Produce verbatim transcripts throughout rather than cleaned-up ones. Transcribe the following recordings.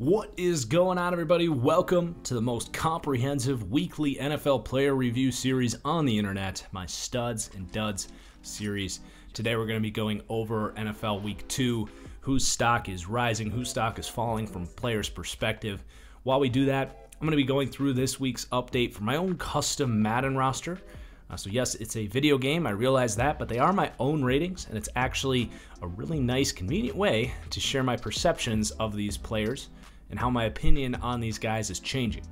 What is going on, everybody? Welcome to the most comprehensive weekly N F L player review series on the internet, my Studs and Duds series. Today we're going to be going over N F L week two, whose stock is rising, whose stock is falling from players' perspective. While we do that, I'm going to be going through this week's update for my own custom Madden roster. Uh, so yes, it's a video game, I realize that, but they are my own ratings, and it's actually a really nice, convenient way to share my perceptions of these players and how my opinion on these guys is changing.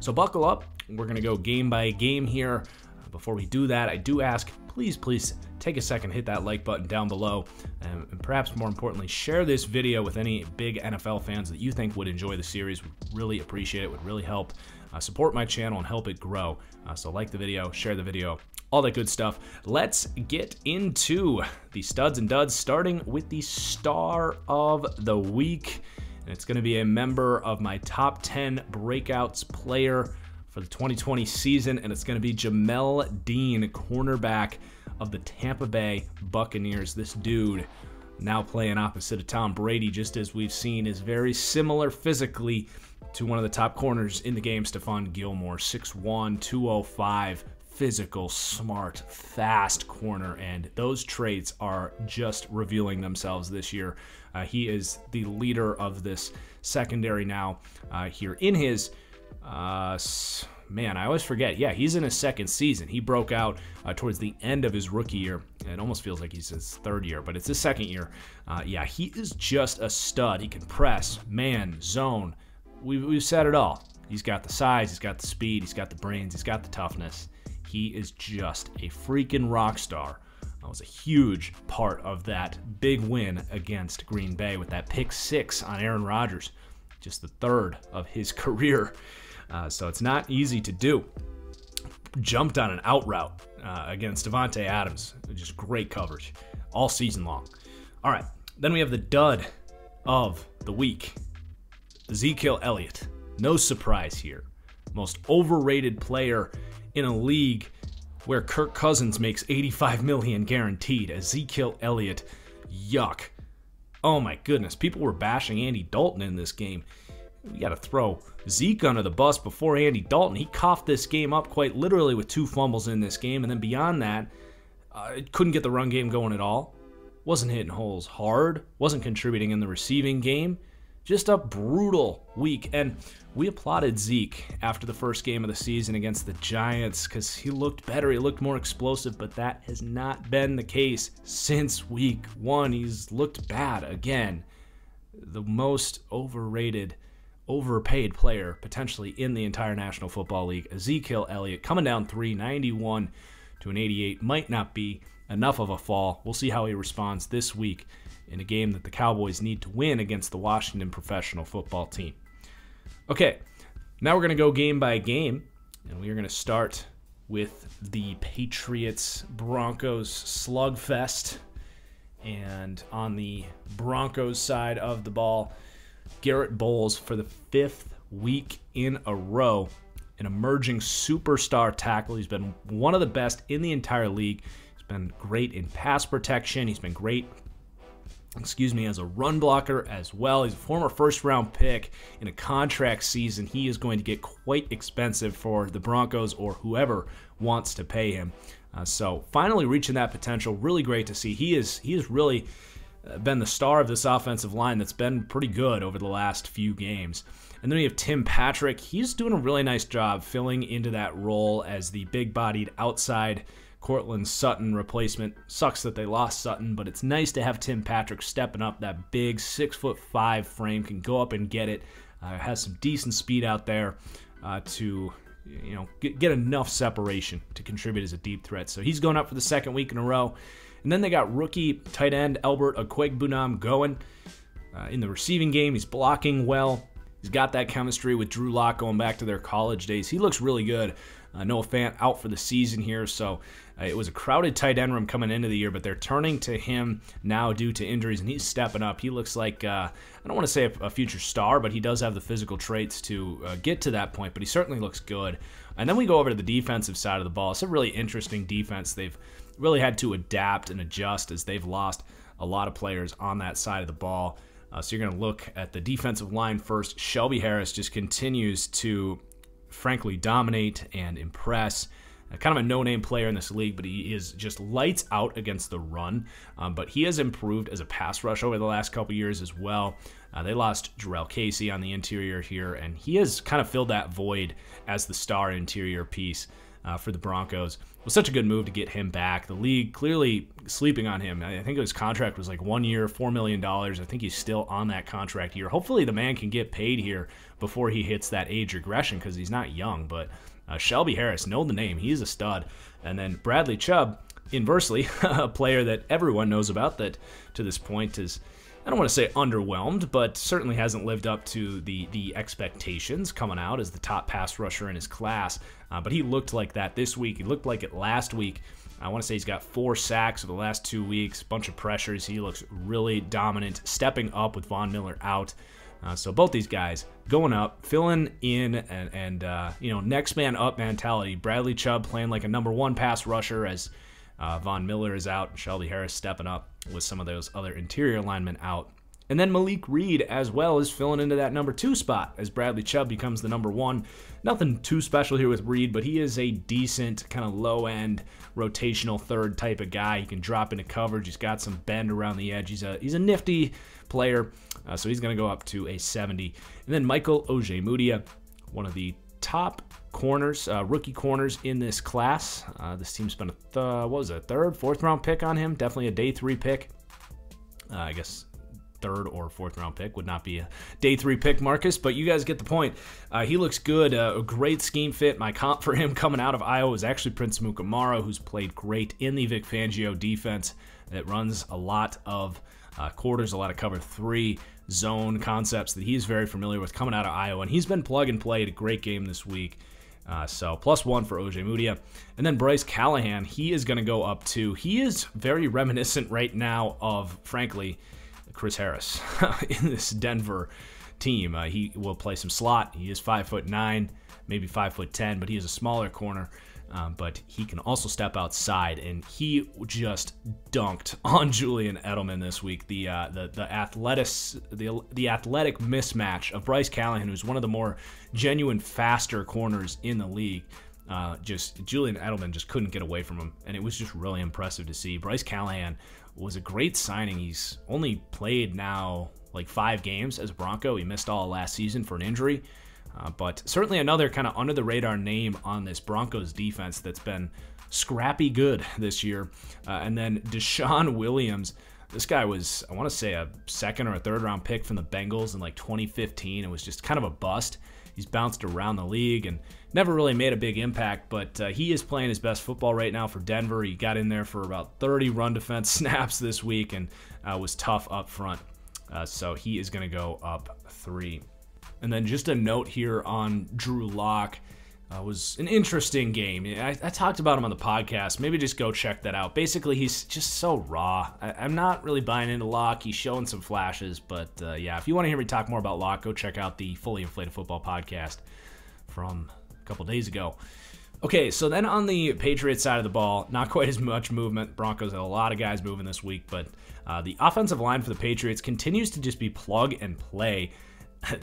So buckle up, we're gonna go game by game here. Before we do that, I do ask, please, please take a second, hit that like button down below, and, and perhaps more importantly, share this video with any big N F L fans that you think would enjoy the series. Would really appreciate it, would really help uh, support my channel and help it grow. Uh, so like the video, share the video, all that good stuff. Let's get into the Studs and Duds, starting with the star of the week. And it's going to be a member of my top ten breakouts player for the twenty twenty season, and it's going to be Jamel Dean, cornerback of the Tampa Bay Buccaneers. This dude, now playing opposite of Tom Brady, just as we've seen, is very similar physically to one of the top corners in the game, Stephon Gilmore, six one, two oh five, physical, smart, fast corner, and those traits are just revealing themselves this year. Uh, he is the leader of this secondary now uh, here in his, uh, man, I always forget. Yeah, he's in his second season. He broke out uh, towards the end of his rookie year. It almost feels like he's his third year, but it's his second year. Uh, yeah, he is just a stud. He can press, man, zone. We've, we've said it all. He's got the size, he's got the speed, he's got the brains, he's got the toughness. He is just a freaking rock star. That was a huge part of that big win against Green Bay with that pick six on Aaron Rodgers, just the third of his career. Uh, so it's not easy to do. Jumped on an out route uh, against Devontae Adams. Just great coverage all season long. All right, then we have the dud of the week, Ezekiel Elliott. No surprise here. Most overrated player in a league where Kirk Cousins makes eighty-five million dollars guaranteed. Ezekiel Elliott, yuck. Oh my goodness, people were bashing Andy Dalton in this game. We gotta throw Zeke under the bus before Andy Dalton. He coughed this game up quite literally with two fumbles in this game, and then beyond that, uh, couldn't get the run game going at all. Wasn't hitting holes hard, wasn't contributing in the receiving game. Just a brutal week, and we applauded Zeke after the first game of the season against the Giants because he looked better, he looked more explosive, but that has not been the case since week one. He's looked bad again. The most overrated, overpaid player potentially in the entire National Football League, Ezekiel Elliott, coming down three ninety-one to an eighty-eight, might not be enough of a fall. We'll see how he responds this week in a game that the Cowboys need to win against the Washington professional football team. Okay, now we're going to go game by game, and we are going to start with the Patriots-Broncos slugfest. And on the Broncos side of the ball, Garrett Bowles, for the fifth week in a row, an emerging superstar tackle. He's been one of the best in the entire league. He's been great in pass protection. He's been great excuse me, as a run blocker as well. He's a former first-round pick in a contract season. He is going to get quite expensive for the Broncos or whoever wants to pay him. Uh, so finally reaching that potential, really great to see. He is he has really been the star of this offensive line that's been pretty good over the last few games. And then we have Tim Patrick. He's doing a really nice job filling into that role as the big-bodied outside Cortland Sutton replacement. Sucks that they lost Sutton, but it's nice to have Tim Patrick stepping up. That big six foot five frame, can go up and get it. Uh, has some decent speed out there uh, to, you know, get, get enough separation to contribute as a deep threat. So he's going up for the second week in a row. And then they got rookie tight end Albert Okwuegbunam going uh, in the receiving game. He's blocking well. He's got that chemistry with Drew Lock going back to their college days. He looks really good. Uh, Noah Fant out for the season here, so uh, it was a crowded tight end room coming into the year, but they're turning to him now due to injuries, and he's stepping up. He looks like, uh, I don't want to say a, a future star, but he does have the physical traits to uh, get to that point, but he certainly looks good. And then we go over to the defensive side of the ball. It's a really interesting defense. They've really had to adapt and adjust as they've lost a lot of players on that side of the ball. Uh, so you're going to look at the defensive line first. Shelby Harris just continues to, frankly, dominate and impress. Uh, kind of a no-name player in this league, but he is just lights out against the run. Um, but he has improved as a pass rush over the last couple years as well. Uh, they lost Jurrell Casey on the interior here, and he has kind of filled that void as the star interior piece uh, for the Broncos. It was such a good move to get him back. The league clearly sleeping on him. I think his contract was like one year, four million dollars. I think he's still on that contract here. Hopefully the man can get paid here before he hits that age regression because he's not young, but... Uh, Shelby Harris, know the name. He's a stud. And then Bradley Chubb, inversely, a player that everyone knows about that to this point is, I don't want to say underwhelmed, but certainly hasn't lived up to the, the expectations coming out as the top pass rusher in his class. Uh, but he looked like that this week. He looked like it last week. I want to say he's got four sacks over the last two weeks, a bunch of pressures. He looks really dominant, stepping up with Von Miller out. Uh, so both these guys going up, filling in, and, and uh, you know, next man up mentality. Bradley Chubb playing like a number one pass rusher as uh, Von Miller is out, and Shelby Harris stepping up with some of those other interior linemen out. And then Malik Reed as well is filling into that number two spot as Bradley Chubb becomes the number one. Nothing too special here with Reed, but he is a decent kind of low-end rotational third type of guy. He can drop into coverage. He's got some bend around the edge. He's a he's a nifty player, uh, so he's going to go up to a seventy. And then Michael Ojemudia, one of the top corners, uh, rookie corners in this class. Uh, this team's been a th what was it, third, fourth round pick on him. Definitely a day three pick, uh, I guess. Third or fourth round pick would not be a day three pick, Marcus, but you guys get the point. Uh, he looks good, uh, a great scheme fit. My comp for him coming out of Iowa is actually Prince Amukamara, who's played great in the Vic Fangio defense that runs a lot of uh, quarters, a lot of cover three zone concepts that he's very familiar with coming out of Iowa, and he's been plug and play. A great game this week. Uh, so plus one for Ojemudia. And then Bryce Callahan, he is going to go up to, he is very reminiscent right now of, frankly, Chris Harris in this Denver team. Uh, he will play some slot. He is five foot nine, maybe five foot ten, but he is a smaller corner. Um, but he can also step outside, and he just dunked on Julian Edelman this week. The uh, the the athletic the the athletic mismatch of Bryce Callahan, who's one of the more genuine faster corners in the league. Uh, just Julian Edelman just couldn't get away from him, and it was just really impressive to see. Bryce Callahan was a great signing. He's only played now like five games as a Bronco. He missed all last season for an injury, uh, but certainly another kind of under-the-radar name on this Broncos defense that's been scrappy good this year. Uh, and then Deshaun Williams, this guy was, I want to say, a second or a third-round pick from the Bengals in like twenty fifteen. It was just kind of a bust. He's bounced around the league and never really made a big impact, but uh, he is playing his best football right now for Denver. He got in there for about thirty run defense snaps this week and uh, was tough up front. Uh, so he is going to go up three. And then just a note here on Drew Lock. Uh, was an interesting game. I, I talked about him on the podcast. Maybe just go check that out. Basically, he's just so raw. I, I'm not really buying into Locke. He's showing some flashes, but uh, yeah, if you want to hear me talk more about Locke, go check out the Fully Inflated Football podcast from a couple days ago. Okay, so then on the Patriots side of the ball, not quite as much movement. Broncos had a lot of guys moving this week, but uh, the offensive line for the Patriots continues to just be plug and play.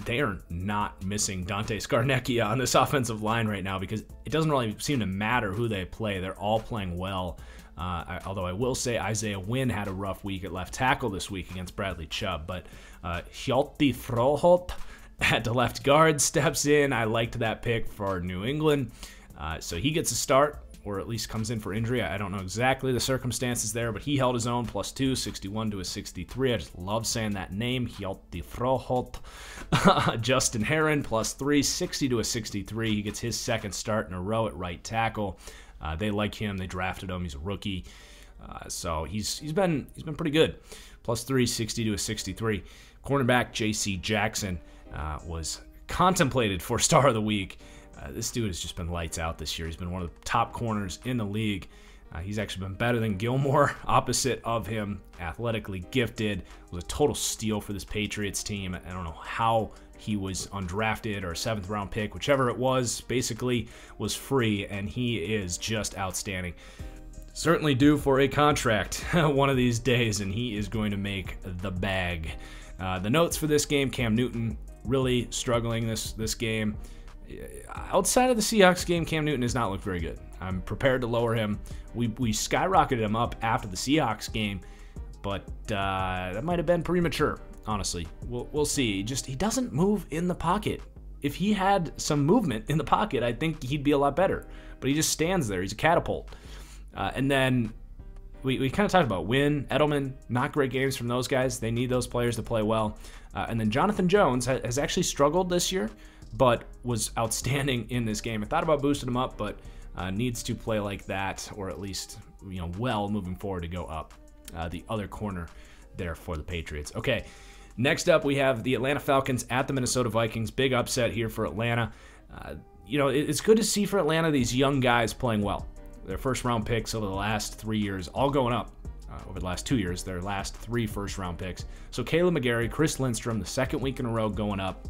They are not missing Dante Scarnecchia on this offensive line right now because it doesn't really seem to matter who they play. They're all playing well, uh, I, although I will say Isaiah Wynn had a rough week at left tackle this week against Bradley Chubb, but uh, Hjalte Froholdt at the left guard steps in. I liked that pick for New England, uh, so he gets a start, or at least comes in for injury. I don't know exactly the circumstances there, but he held his own, plus two, sixty-one to a sixty-three. I just love saying that name, Hjalte Froholdt. Justin Herron, plus three, sixty to a sixty-three. He gets his second start in a row at right tackle. Uh, they like him. They drafted him. He's a rookie. Uh, so he's he's been he's been pretty good. Plus three, sixty to a sixty-three. Cornerback J C Jackson uh, was contemplated for Star of the Week. Uh, this dude has just been lights out this year. He's been one of the top corners in the league. Uh, he's actually been better than Gilmore, opposite of him, athletically gifted. Was a total steal for this Patriots team. I don't know how he was undrafted or a seventh round pick, whichever it was, basically was free, and he is just outstanding. Certainly due for a contract one of these days, and he is going to make the bag. Uh, the notes for this game, Cam Newton really struggling this, this game. Outside of the Seahawks game, Cam Newton has not looked very good. I'm prepared to lower him. We, we skyrocketed him up after the Seahawks game, but uh, that might have been premature, honestly. We'll, we'll see. Just he doesn't move in the pocket. If he had some movement in the pocket, I think he'd be a lot better. But he just stands there. He's a catapult. Uh, and then we, we kind of talked about Wynn, Edelman, not great games from those guys. They need those players to play well. Uh, and then Jonathan Jones ha has actually struggled this year, but was outstanding in this game. I thought about boosting him up, but uh, needs to play like that, or at least, you know, well moving forward to go up uh, the other corner there for the Patriots. Okay. Next up, we have the Atlanta Falcons at the Minnesota Vikings. Big upset here for Atlanta. Uh, you know, it's good to see for Atlanta these young guys playing well. Their first-round picks over the last three years, all going up uh, over the last two years, their last three first-round picks. So Caleb McGarry, Chris Lindstrom, the second week in a row going up.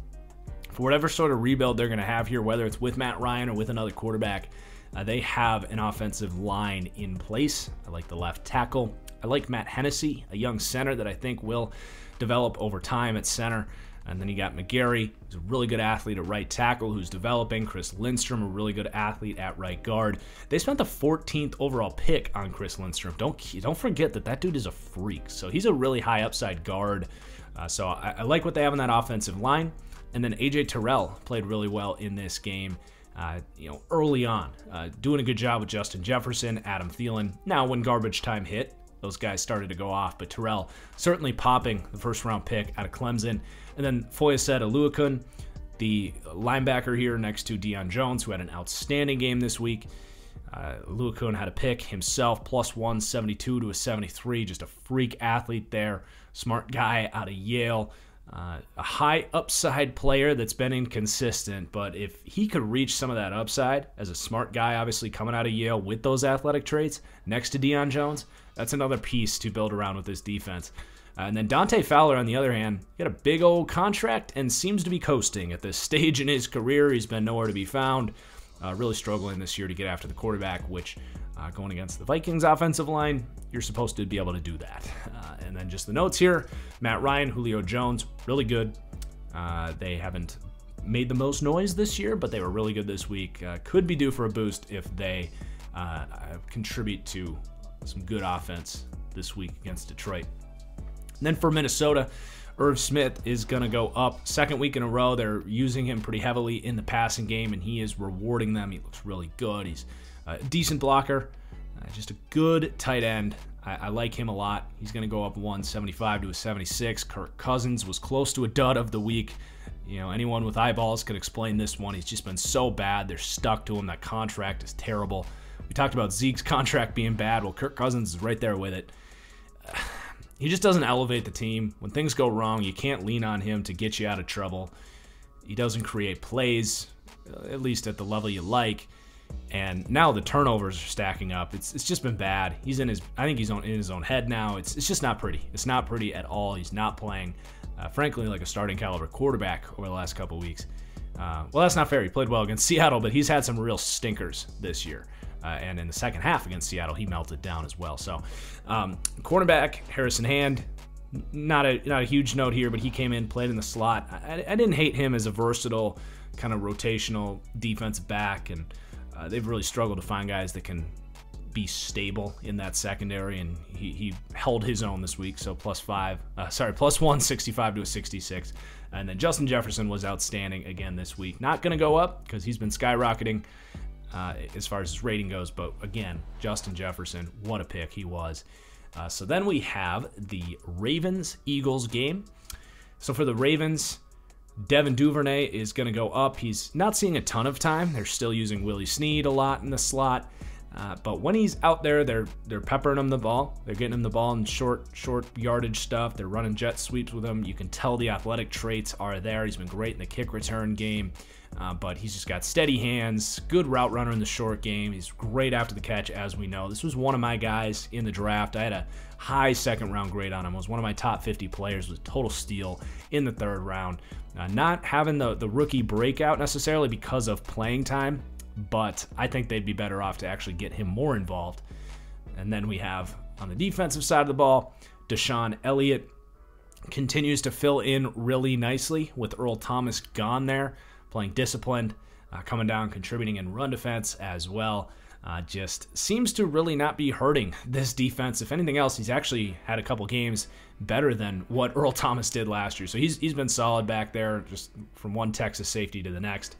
For whatever sort of rebuild they're going to have here, whether it's with Matt Ryan or with another quarterback, uh, they have an offensive line in place. I like the left tackle. I like Matt Hennessy, a young center that I think will develop over time at center. And then you got McGarry, who's a really good athlete at right tackle, who's developing. Chris Lindstrom, a really good athlete at right guard. They spent the fourteenth overall pick on Chris Lindstrom. Don't don't forget that that dude is a freak. So he's a really high upside guard. Uh, so I, I like what they have on that offensive line. And then A J Terrell played really well in this game. Uh, you know, early on, uh, doing a good job with Justin Jefferson, Adam Thielen. Now, when garbage time hit, those guys started to go off, but Terrell certainly popping, the first round pick out of Clemson. And then Foyesade Oluokun, the linebacker here next to Deion Jones, who had an outstanding game this week. Uh, Oluokun had a pick himself, plus one seventy-two to a seventy-three, just a freak athlete there. Smart guy out of Yale. Uh, a high upside player that's been inconsistent, but if he could reach some of that upside as a smart guy, obviously coming out of Yale with those athletic traits next to Deion Jones, that's another piece to build around with this defense. Uh, and then Dante Fowler, on the other hand, got a big old contract and seems to be coasting at this stage in his career. He's been nowhere to be found. Uh, really struggling this year to get after the quarterback, which uh, going against the Vikings offensive line, you're supposed to be able to do that. Uh, and then just the notes here, Matt Ryan, Julio Jones, really good. Uh, they haven't made the most noise this year, but they were really good this week. Uh, could be due for a boost if they uh, contribute to some good offense this week against Detroit. And then for Minnesota, Irv Smith is going to go up. Second week in a row, they're using him pretty heavily in the passing game, and he is rewarding them. He looks really good. He's a decent blocker, uh, just a good tight end. I, I like him a lot. He's going to go up one seventy-five to a seventy-six. Kirk Cousins was close to a dud of the week. You know, anyone with eyeballs could explain this one. He's just been so bad. They're stuck to him. That contract is terrible. We talked about Zeke's contract being bad. Well, Kirk Cousins is right there with it. Uh, He just doesn't elevate the team. When things go wrong, you can't lean on him to get you out of trouble. He doesn't create plays, at least at the level you like. And now the turnovers are stacking up. It's it's just been bad. He's in his I think he's on, in his own head now. It's it's just not pretty. It's not pretty at all. He's not playing, uh, frankly, like a starting caliber quarterback over the last couple weeks. Uh, well, that's not fair. He played well against Seattle, but he's had some real stinkers this year. Uh, and in the second half against Seattle, he melted down as well. So, um, cornerback Harrison Hand, not a not a huge note here, but he came in, played in the slot. I, I didn't hate him as a versatile kind of rotational defensive back, and uh, they've really struggled to find guys that can be stable in that secondary. And he, he held his own this week. So plus five, uh, sorry, plus one sixty-five to a sixty-six. And then Justin Jefferson was outstanding again this week. Not going to go up because he's been skyrocketing. Uh, as far as his rating goes, but again, Justin Jefferson, what a pick he was. Uh, so then we have the Ravens-Eagles game. So for the Ravens, Devin Duvernay is going to go up. He's not seeing a ton of time. They're still using Willie Snead a lot in the slot, uh, but when he's out there, they're they're peppering him the ball. They're getting him the ball in short short yardage stuff. They're running jet sweeps with him. You can tell the athletic traits are there. He's been great in the kick return game. Uh, but he's just got steady hands, good route runner in the short game. He's great after the catch, as we know. This was one of my guys in the draft. I had a high second-round grade on him. It was one of my top fifty players with total steal in the third round. Uh, not having the, the rookie breakout necessarily because of playing time, but I think they'd be better off to actually get him more involved. And then we have, on the defensive side of the ball, Deshaun Elliott. continues to fill in really nicely with Earl Thomas gone there, playing disciplined, uh, coming down, contributing in run defense as well. Uh, just seems to really not be hurting this defense. If anything else, he's actually had a couple games better than what Earl Thomas did last year. So he's, he's been solid back there, just from one Texas safety to the next.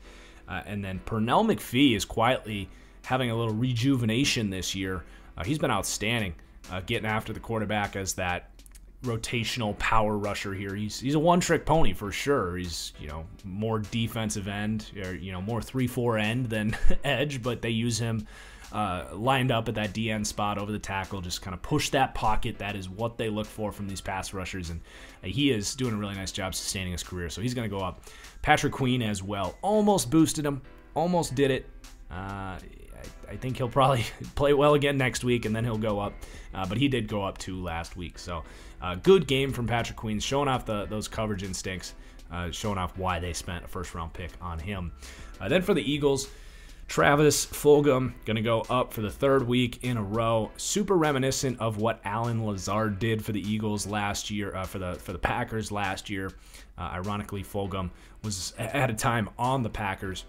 Uh, and then Pernell McPhee is quietly having a little rejuvenation this year. Uh, he's been outstanding, uh, getting after the quarterback as that rotational power rusher here. He's, he's a one-trick pony for sure. He's, you know, more defensive end, or, you know, more three four end than edge, but they use him uh, lined up at that D N spot over the tackle, just kind of push that pocket. That is what they look for from these pass rushers, and uh, he is doing a really nice job sustaining his career, so he's going to go up. Patrick Queen as well. Almost boosted him. Almost did it. Uh, I think he'll probably play well again next week, and then he'll go up. Uh, but he did go up two last week. So uh, good game from Patrick Queen, showing off the, those coverage instincts, uh, showing off why they spent a first-round pick on him. Uh, then for the Eagles, Travis Fulgham going to go up for the third week in a row. Super reminiscent of what Allen Lazard did for the Eagles last year, uh, for the for the Packers last year. Uh, ironically, Fulgham was at a time on the Packers.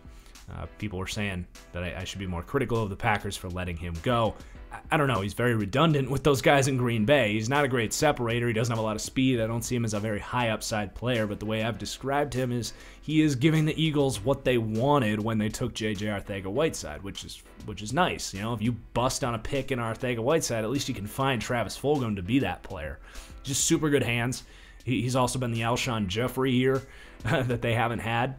Uh, people were saying that I, I should be more critical of the Packers for letting him go. I, I don't know. He's very redundant with those guys in Green Bay. He's not a great separator. He doesn't have a lot of speed. I don't see him as a very high upside player, but the way I've described him is he is giving the Eagles what they wanted when they took J J Arcega-Whiteside, which is which is nice. You know, if you bust on a pick in Arcega-Whiteside, at least you can find Travis Fulgham to be that player. Just super good hands. He, he's also been the Alshon Jeffrey here that they haven't had.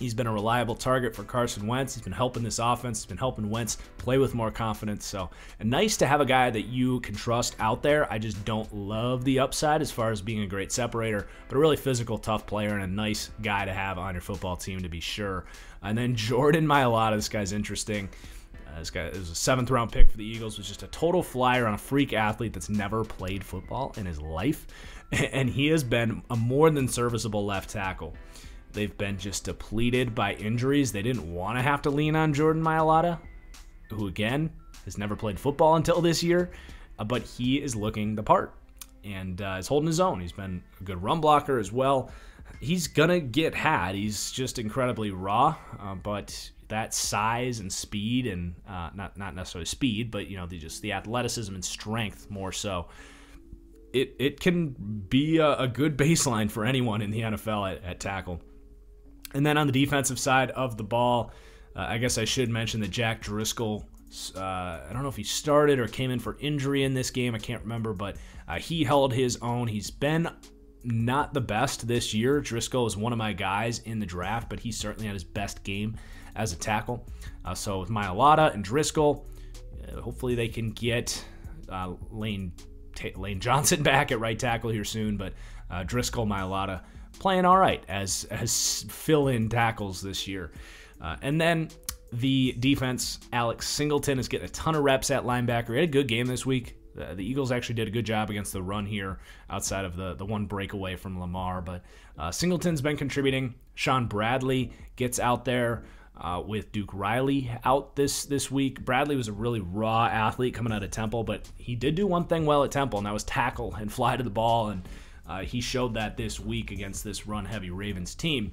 He's been a reliable target for Carson Wentz. He's been helping this offense. He's been helping Wentz play with more confidence. So nice to have a guy that you can trust out there. I just don't love the upside as far as being a great separator, but a really physical, tough player and a nice guy to have on your football team, to be sure. And then Jordan Mailata, this guy's interesting. Uh, this guy is a seventh-round pick for the Eagles. Was just a total flyer on a freak athlete that's never played football in his life, and he has been a more than serviceable left tackle. They've been just depleted by injuries. They didn't want to have to lean on Jordan Mailata, who, again, has never played football until this year, uh, but he is looking the part and uh, is holding his own. He's been a good run blocker as well. He's going to get had. He's just incredibly raw, uh, but that size and speed and uh, not, not necessarily speed, but, you know, the, just the athleticism and strength more so. It, it can be a, a good baseline for anyone in the N F L at, at tackle. And then on the defensive side of the ball, uh, I guess I should mention that Jack Driscoll, uh, I don't know if he started or came in for injury in this game. I can't remember, but uh, he held his own. He's been not the best this year. Driscoll is one of my guys in the draft, but he certainly had his best game as a tackle. Uh, so with Mailata and Driscoll, uh, hopefully they can get uh, Lane, Lane Johnson back at right tackle here soon, but uh, Driscoll, Mailata, playing all right as as fill-in tackles this year. Uh, and then the defense, Alex Singleton is getting a ton of reps at linebacker. He had a good game this week. Uh, the Eagles actually did a good job against the run here outside of the, the one breakaway from Lamar. But uh, Singleton's been contributing. Sean Bradley gets out there uh, with Duke Riley out this, this week. Bradley was a really raw athlete coming out of Temple, but he did do one thing well at Temple, and that was tackle and fly to the ball, and Uh, he showed that this week against this run-heavy Ravens team.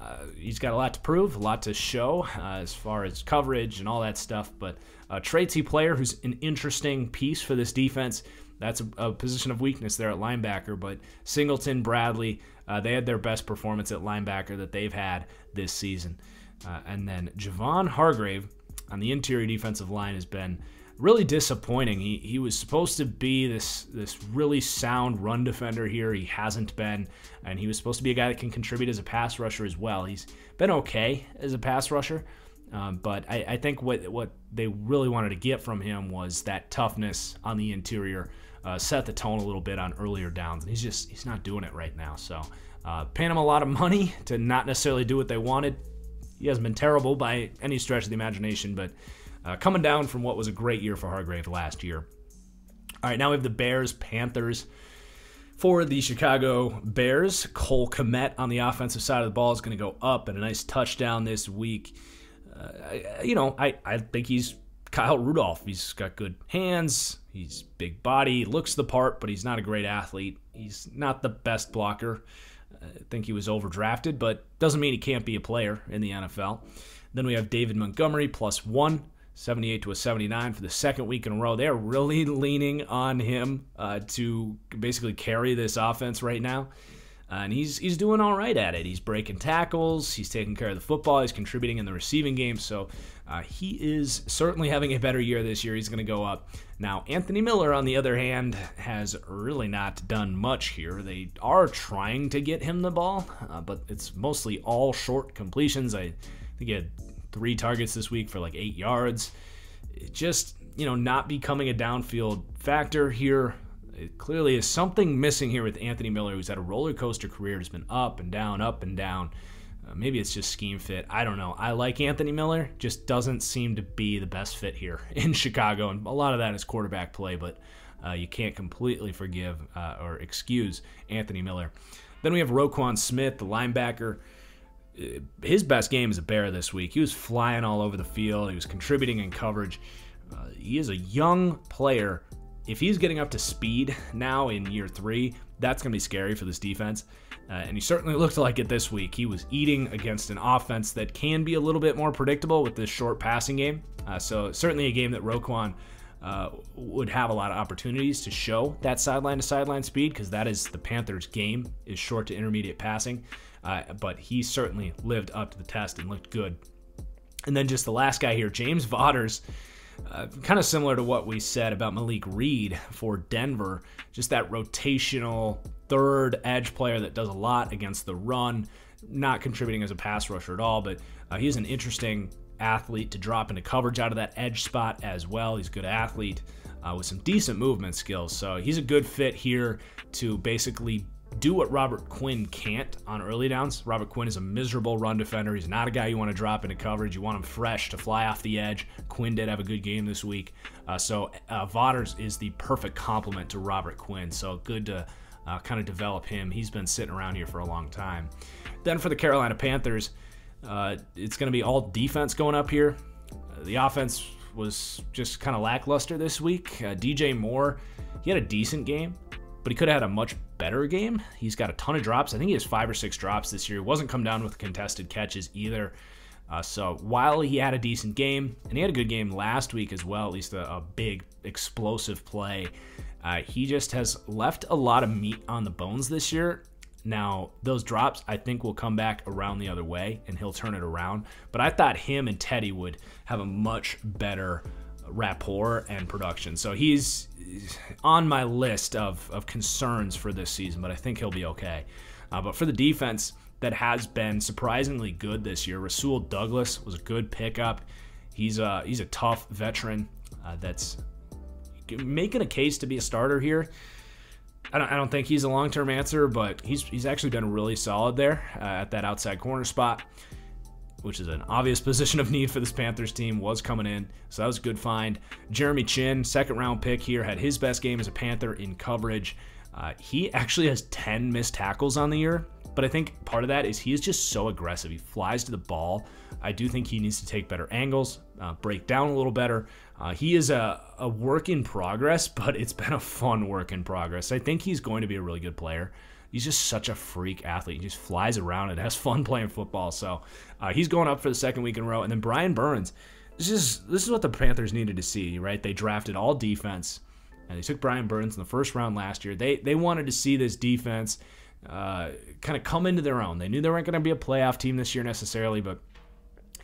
Uh, he's got a lot to prove, a lot to show uh, as far as coverage and all that stuff, but a traitsy player who's an interesting piece for this defense. That's a, a position of weakness there at linebacker, but Singleton, Bradley, uh, they had their best performance at linebacker that they've had this season. Uh, and then Javon Hargrave on the interior defensive line has been really disappointing. He he was supposed to be this this really sound run defender here. He hasn't been, and he was supposed to be a guy that can contribute as a pass rusher as well. He's been okay as a pass rusher, um, but I, I think what what they really wanted to get from him was that toughness on the interior, uh, set the tone a little bit on earlier downs, and he's just he's not doing it right now. So uh, paying him a lot of money to not necessarily do what they wanted. He hasn't been terrible by any stretch of the imagination, but Uh, coming down from what was a great year for Hargrave last year. All right, now we have the Bears-Panthers. For the Chicago Bears, Cole Kmet on the offensive side of the ball is going to go up, and a nice touchdown this week. Uh, you know, I, I think he's Kyle Rudolph. He's got good hands. He's big body. Looks the part, but he's not a great athlete. He's not the best blocker. I think he was overdrafted, but doesn't mean he can't be a player in the N F L. Then we have David Montgomery, plus one, seventy-eight to a seventy-nine for the second week in a row. They are really leaning on him uh, to basically carry this offense right now. Uh, and he's he's doing all right at it. He's breaking tackles. He's taking care of the football. He's contributing in the receiving game. So uh, he is certainly having a better year this year. He's going to go up. Now, Anthony Miller, on the other hand, has really not done much here. They are trying to get him the ball, uh, but it's mostly all short completions. I think he had three targets this week for like eight yards. It just, you know, not becoming a downfield factor here. It clearly is something missing here with Anthony Miller, who's had a roller coaster career. Has been up and down, up and down. Uh, maybe it's just scheme fit. I don't know. I like Anthony Miller. Just doesn't seem to be the best fit here in Chicago. And a lot of that is quarterback play, but uh, you can't completely forgive uh, or excuse Anthony Miller. Then we have Roquan Smith, the linebacker. His best game as a Bear this week. He was flying all over the field. He was contributing in coverage. Uh, he is a young player. If he's getting up to speed now in year three, that's going to be scary for this defense. Uh, and he certainly looked like it this week. He was eating against an offense that can be a little bit more predictable with this short passing game. Uh, so certainly a game that Roquan uh, would have a lot of opportunities to show that sideline-to-sideline speed, because that is the Panthers' game, is short to intermediate passing. Uh, but he certainly lived up to the test and looked good. And then just the last guy here, James Vodders. Uh, kind of similar to what we said about Malik Reed for Denver, just that rotational third edge player that does a lot against the run, not contributing as a pass rusher at all, but uh, he's an interesting athlete to drop into coverage out of that edge spot as well. He's a good athlete uh, with some decent movement skills, so he's a good fit here to basically do what Robert Quinn can't on early downs. Robert Quinn is a miserable run defender. He's not a guy you want to drop into coverage. You want him fresh to fly off the edge. Quinn did have a good game this week. Uh, so uh, Vodders is the perfect complement to Robert Quinn. So good to uh, kind of develop him. He's been sitting around here for a long time. Then for the Carolina Panthers, uh, it's going to be all defense going up here. Uh, the offense was just kind of lackluster this week. Uh, D J Moore, he had a decent game, but he could have had a much better game. He's got a ton of drops. I think he has five or six drops this year. He wasn't come down with contested catches either. Uh, so while he had a decent game, and he had a good game last week as well, at least a, a big explosive play, uh, he just has left a lot of meat on the bones this year. Now, those drops, I think, will come back around the other way, and he'll turn it around. But I thought him and Teddy would have a much better rapport and production. So he's on my list of, of concerns for this season, but I think he'll be okay. Uh, but for the defense that has been surprisingly good this year, Rasul Douglas was a good pickup. He's a, he's a tough veteran uh, that's making a case to be a starter here. I don't, I don't think he's a long-term answer, but he's, he's actually been really solid there uh, at that outside corner spot, which is an obvious position of need for this Panthers team, was coming in. So that was a good find. Jeremy Chinn, second-round pick here, had his best game as a Panther in coverage. Uh, he actually has ten missed tackles on the year, but I think part of that is he is just so aggressive. He flies to the ball. I do think he needs to take better angles, uh, break down a little better. Uh, he is a, a work in progress, but it's been a fun work in progress. I think he's going to be a really good player. He's just such a freak athlete. He just flies around and has fun playing football. So uh, he's going up for the second week in a row. And then Brian Burns. This is this is what the Panthers needed to see, right? They drafted all defense, and they took Brian Burns in the first round last year. They they wanted to see this defense uh, kind of come into their own. They knew they weren't going to be a playoff team this year necessarily, but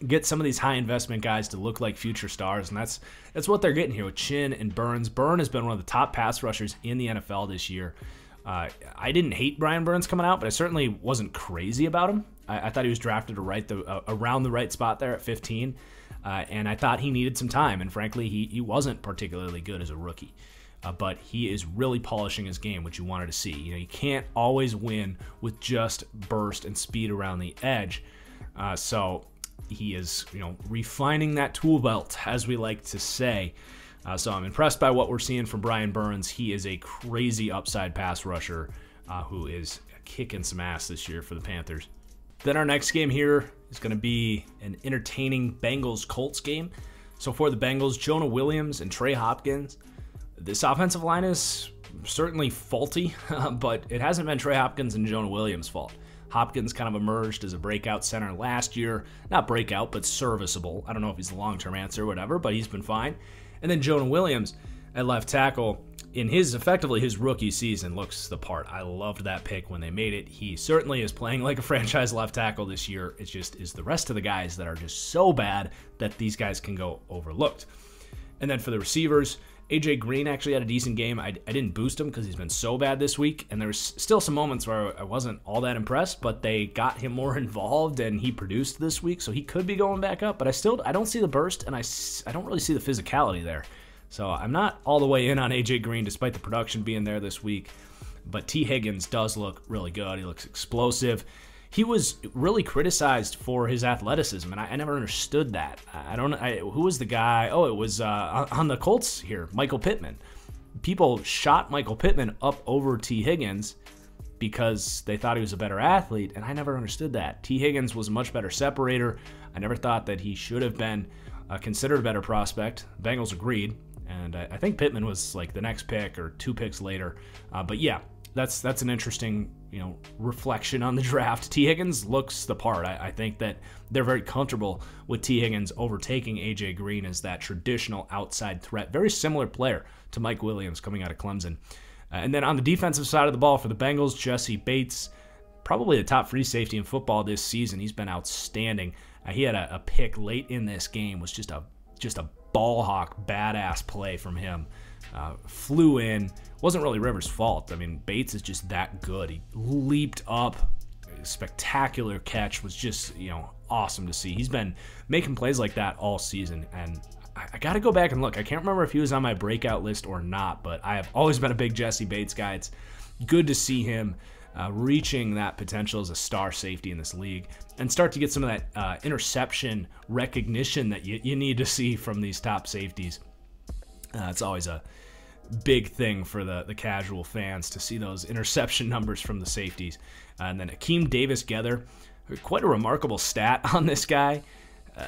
get some of these high investment guys to look like future stars, and that's that's what they're getting here with Chinn and Burns. Burns has been one of the top pass rushers in the N F L this year. Uh, I didn't hate Brian Burns coming out, but I certainly wasn't crazy about him. I, I thought he was drafted to right the, uh, around the right spot there at fifteen, uh, and I thought he needed some time, and frankly, he, he wasn't particularly good as a rookie. Uh, but he is really polishing his game, which you wanted to see. You know, you can't always win with just burst and speed around the edge. Uh, so he is, you know, refining that tool belt, as we like to say. Uh, so I'm impressed by what we're seeing from Brian Burns. He is a crazy upside pass rusher uh, who is kicking some ass this year for the Panthers. Then our next game here is going to be an entertaining Bengals-Colts game. So for the Bengals, Jonah Williams and Trey Hopkins. This offensive line is certainly faulty, but it hasn't been Trey Hopkins and Jonah Williams' fault. Hopkins kind of emerged as a breakout center last year. Not breakout, but serviceable. I don't know if he's the long-term answer or whatever, but he's been fine. And then Jonah Williams at left tackle, in his effectively his rookie season, looks the part. I loved that pick when they made it. He certainly is playing like a franchise left tackle this year. It just is the rest of the guys that are just so bad that these guys can go overlooked. And then for the receivers, A J Green actually had a decent game. I, I didn't boost him because he's been so bad this week, and there was still some moments where I wasn't all that impressed, but they got him more involved, and he produced this week, so he could be going back up, but I still I don't see the burst, and I, I don't really see the physicality there. So I'm not all the way in on A J Green, despite the production being there this week, but T. Higgins does look really good. He looks explosive. He was really criticized for his athleticism, and I, I never understood that. I don't know who was the guy. Oh, it was uh, on the Colts here, Michael Pittman. People shot Michael Pittman up over T. Higgins because they thought he was a better athlete, and I never understood that. T. Higgins was a much better separator. I never thought that he should have been uh, considered a better prospect. The Bengals agreed, and I, I think Pittman was like the next pick or two picks later. Uh, but yeah, that's that's an interesting, you know, reflection on the draft. T. Higgins looks the part. I, I think that they're very comfortable with T. Higgins overtaking A J. Green as that traditional outside threat. Very similar player to Mike Williams coming out of Clemson. Uh, and then on the defensive side of the ball for the Bengals, Jesse Bates, probably the top free safety in football this season. He's been outstanding. Uh, he had a, a pick late in this game. Was just a just a ball hawk, badass play from him. Uh, flew in. Wasn't really Rivers' fault. I mean, Bates is just that good. He leaped up. Spectacular catch. Was just, you know, awesome to see. He's been making plays like that all season, and I, I got to go back and look. I can't remember if he was on my breakout list or not, but I have always been a big Jesse Bates guy. It's good to see him uh, reaching that potential as a star safety in this league and start to get some of that uh, interception recognition that you, you need to see from these top safeties. Uh, it's always a big thing for the, the casual fans to see those interception numbers from the safeties. Uh, and then Akeem Davis-Gether, quite a remarkable stat on this guy. Uh,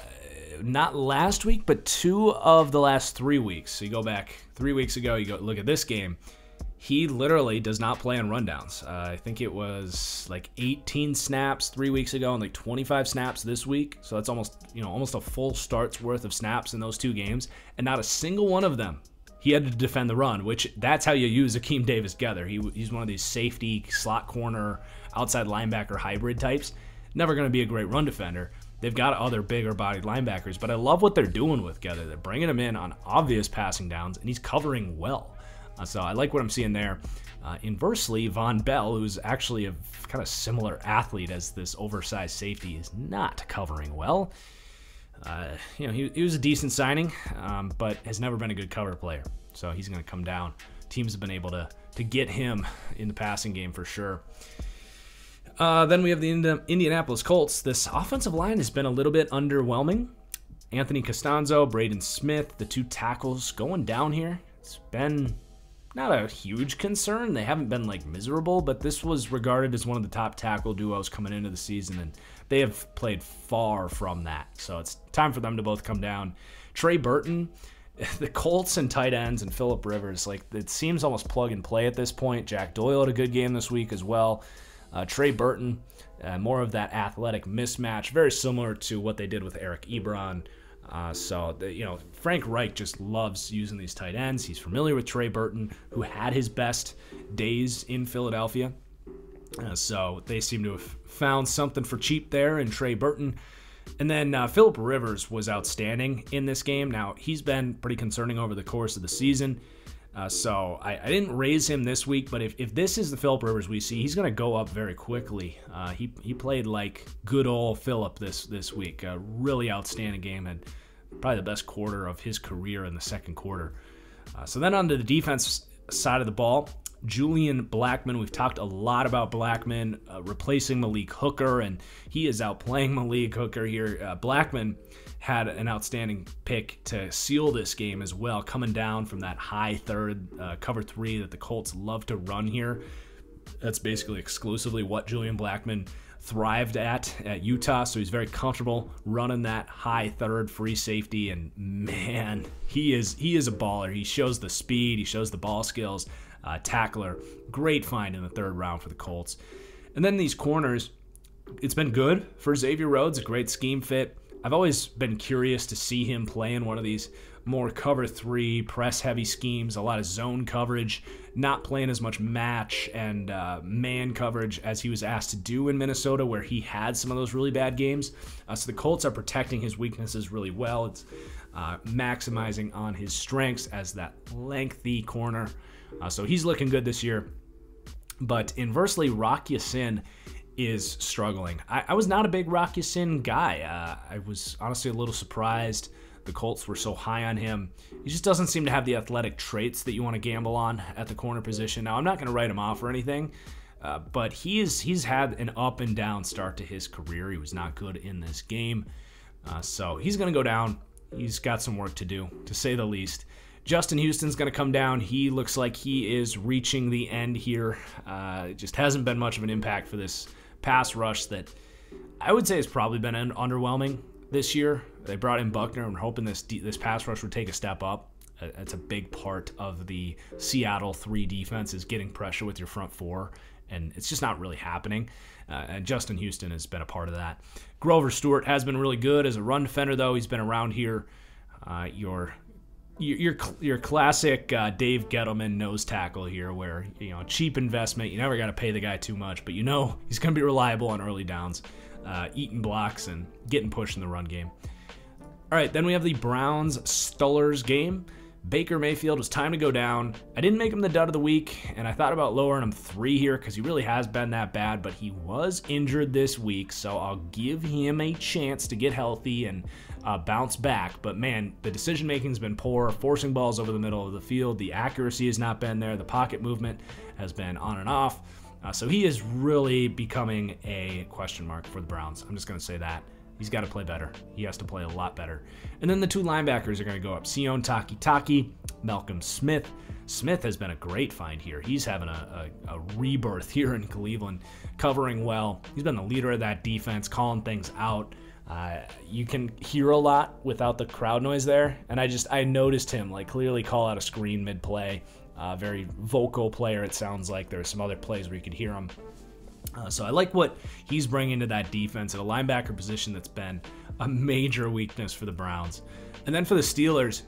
not last week, but two of the last three weeks. So you go back three weeks ago, you go look at this game. He literally does not play on rundowns. Uh, I think it was like eighteen snaps three weeks ago and like twenty-five snaps this week. So that's almost, you know, almost a full start's worth of snaps in those two games. And not a single one of them, he had to defend the run, which that's how you use Akeem Davis-Gether. He, he's one of these safety, slot corner, outside linebacker hybrid types. Never going to be a great run defender. They've got other bigger bodied linebackers, but I love what they're doing with Gether. They're bringing him in on obvious passing downs, and he's covering well. So I like what I'm seeing there. Uh, inversely, Von Bell, who's actually a kind of similar athlete as this oversized safety, is not covering well. Uh, you know, he, he was a decent signing, um, but has never been a good cover player. So he's going to come down. Teams have been able to, to get him in the passing game for sure. Uh, then we have the Indi- Indianapolis Colts. This offensive line has been a little bit underwhelming. Anthony Costanzo, Braden Smith, the two tackles going down here. It's been... not a huge concern. They haven't been like miserable, but this was regarded as one of the top tackle duos coming into the season, and they have played far from that. So it's time for them to both come down. Trey Burton, the Colts and tight ends, and Phillip Rivers, like it seems almost plug and play at this point. Jack Doyle had a good game this week as well. Uh, Trey Burton, uh, more of that athletic mismatch, very similar to what they did with Eric Ebron. Uh, so, the, you know, Frank Reich just loves using these tight ends. He's familiar with Trey Burton, who had his best days in Philadelphia. Uh, so they seem to have found something for cheap there in Trey Burton. And then uh, Phillip Rivers was outstanding in this game. Now, he's been pretty concerning over the course of the season. Uh, so I, I didn't raise him this week, but if, if this is the Phillip Rivers we see, he's going to go up very quickly. Uh, he he played like good old Phillip this this week. A really outstanding game, and probably the best quarter of his career in the second quarter. Uh, so then onto the defense side of the ball, Julian Blackmon. We've talked a lot about Blackmon uh, replacing Malik Hooker, and he is outplaying Malik Hooker here. Uh, Blackmon had an outstanding pick to seal this game as well, coming down from that high third uh, cover three that the Colts love to run here. That's basically exclusively what Julian Blackmon thrived at at Utah, so he's very comfortable running that high third free safety. And man, he is he is a baller. He shows the speed, he shows the ball skills, uh, tackler. Great find in the third round for the Colts. And then these corners, it's been good for Xavier Rhodes, a great scheme fit. I've always been curious to see him play in one of these more cover three, press heavy schemes, a lot of zone coverage, not playing as much match and uh, man coverage as he was asked to do in Minnesota, where he had some of those really bad games. Uh, so the Colts are protecting his weaknesses really well. It's uh, maximizing on his strengths as that lengthy corner. Uh, so he's looking good this year. But inversely, Rock Ya Sin is struggling. I, I was not a big Rock Ya Sin guy. Uh, I was honestly a little surprised the Colts were so high on him. He just doesn't seem to have the athletic traits that you want to gamble on at the corner position. Now, I'm not going to write him off or anything, uh, but he is, he's had an up and down start to his career. He was not good in this game, uh, so he's going to go down. He's got some work to do, to say the least. Justin Houston's going to come down. He looks like he is reaching the end here. Uh, it just hasn't been much of an impact for this pass rush that I would say has probably been un underwhelming this year. They brought in Buckner and hoping this this pass rush would take a step up. That's a big part of the Seattle three defense, is getting pressure with your front four, and it's just not really happening. Uh, and Justin Houston has been a part of that. Grover Stewart has been really good as a run defender, though. He's been around here. Uh, your Your, your your classic uh, Dave Gettleman nose tackle here, where, you know, cheap investment, you never got to pay the guy too much, but you know he's going to be reliable on early downs, uh, eating blocks and getting pushed in the run game. All right, then we have the Browns-Steelers game. Baker Mayfield was time to go down. I didn't make him the dud of the week, and I thought about lowering him three here because he really has been that bad, but he was injured this week, so I'll give him a chance to get healthy and uh, bounce back. But man, the decision-making's been poor, forcing balls over the middle of the field. The accuracy has not been there. The pocket movement has been on and off. Uh, so he is really becoming a question mark for the Browns. I'm just going to say that. He's got to play better. He has to play a lot better. And then the two linebackers are going to go up. Sione Takitaki, Malcolm Smith. Smith has been a great find here. He's having a, a, a rebirth here in Cleveland, covering well. He's been the leader of that defense, calling things out. Uh, you can hear a lot without the crowd noise there. And I just, I noticed him like clearly call out a screen mid-play. Uh, very vocal player, it sounds like. There are some other plays where you could hear him. Uh, so I like what he's bringing to that defense at a linebacker position that's been a major weakness for the Browns. And then for the Steelers,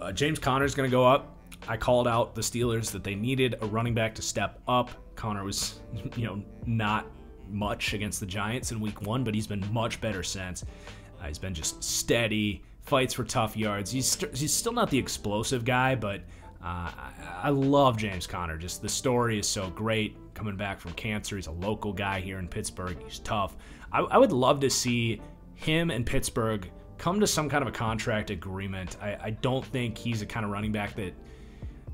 uh, James Conner's going to go up. I called out the Steelers that they needed a running back to step up. Connor was, you know, not much against the Giants in week one, but he's been much better since. Uh, he's been just steady, fights for tough yards. He's, st he's still not the explosive guy, but Uh, I, I love James Conner. Just the story is so great. Coming back from cancer, he's a local guy here in Pittsburgh. He's tough. I, I would love to see him and Pittsburgh come to some kind of a contract agreement. I, I don't think he's a kind of running back that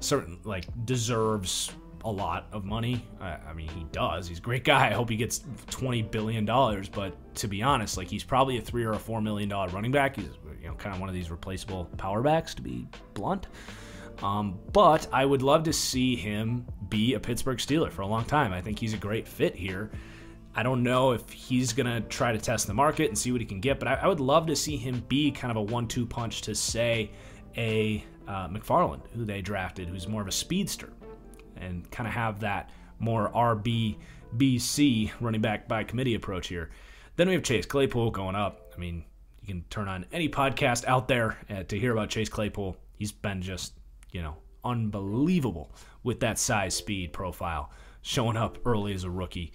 certain like deserves a lot of money. I, I mean, he does. He's a great guy. I hope he gets twenty billion dollars. But to be honest, like he's probably a three or a four million dollar running back. He's, you know, kind of one of these replaceable power backs, to be blunt. Um, but I would love to see him be a Pittsburgh Steeler for a long time. I think he's a great fit here. I don't know if he's going to try to test the market and see what he can get, but I, I would love to see him be kind of a one two punch to, say, a uh, McFarland, who they drafted, who's more of a speedster, and kind of have that more R B B C, running back by committee approach here. Then we have Chase Claypool going up. I mean, you can turn on any podcast out there uh, to hear about Chase Claypool. He's been just, you know, unbelievable with that size speed profile, showing up early as a rookie.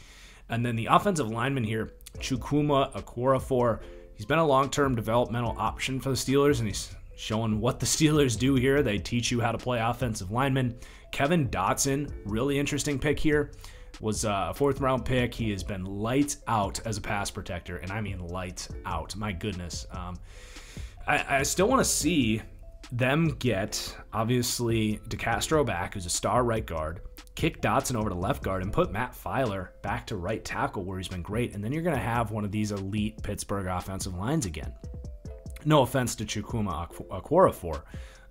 And then the offensive lineman here, Chukwuma Okorafor, he's been a long-term developmental option for the Steelers, and he's showing what the Steelers do here. They teach you how to play offensive lineman. Kevin Dotson, really interesting pick here, was a fourth-round pick. He has been lights out as a pass protector, and I mean lights out. My goodness. Um, I, I still want to see them get, obviously, DeCastro back, who's a star right guard, kick Dotson over to left guard, and put Matt Filer back to right tackle where he's been great, and then you're going to have one of these elite Pittsburgh offensive lines again. No offense to Chukwuma Okorafor,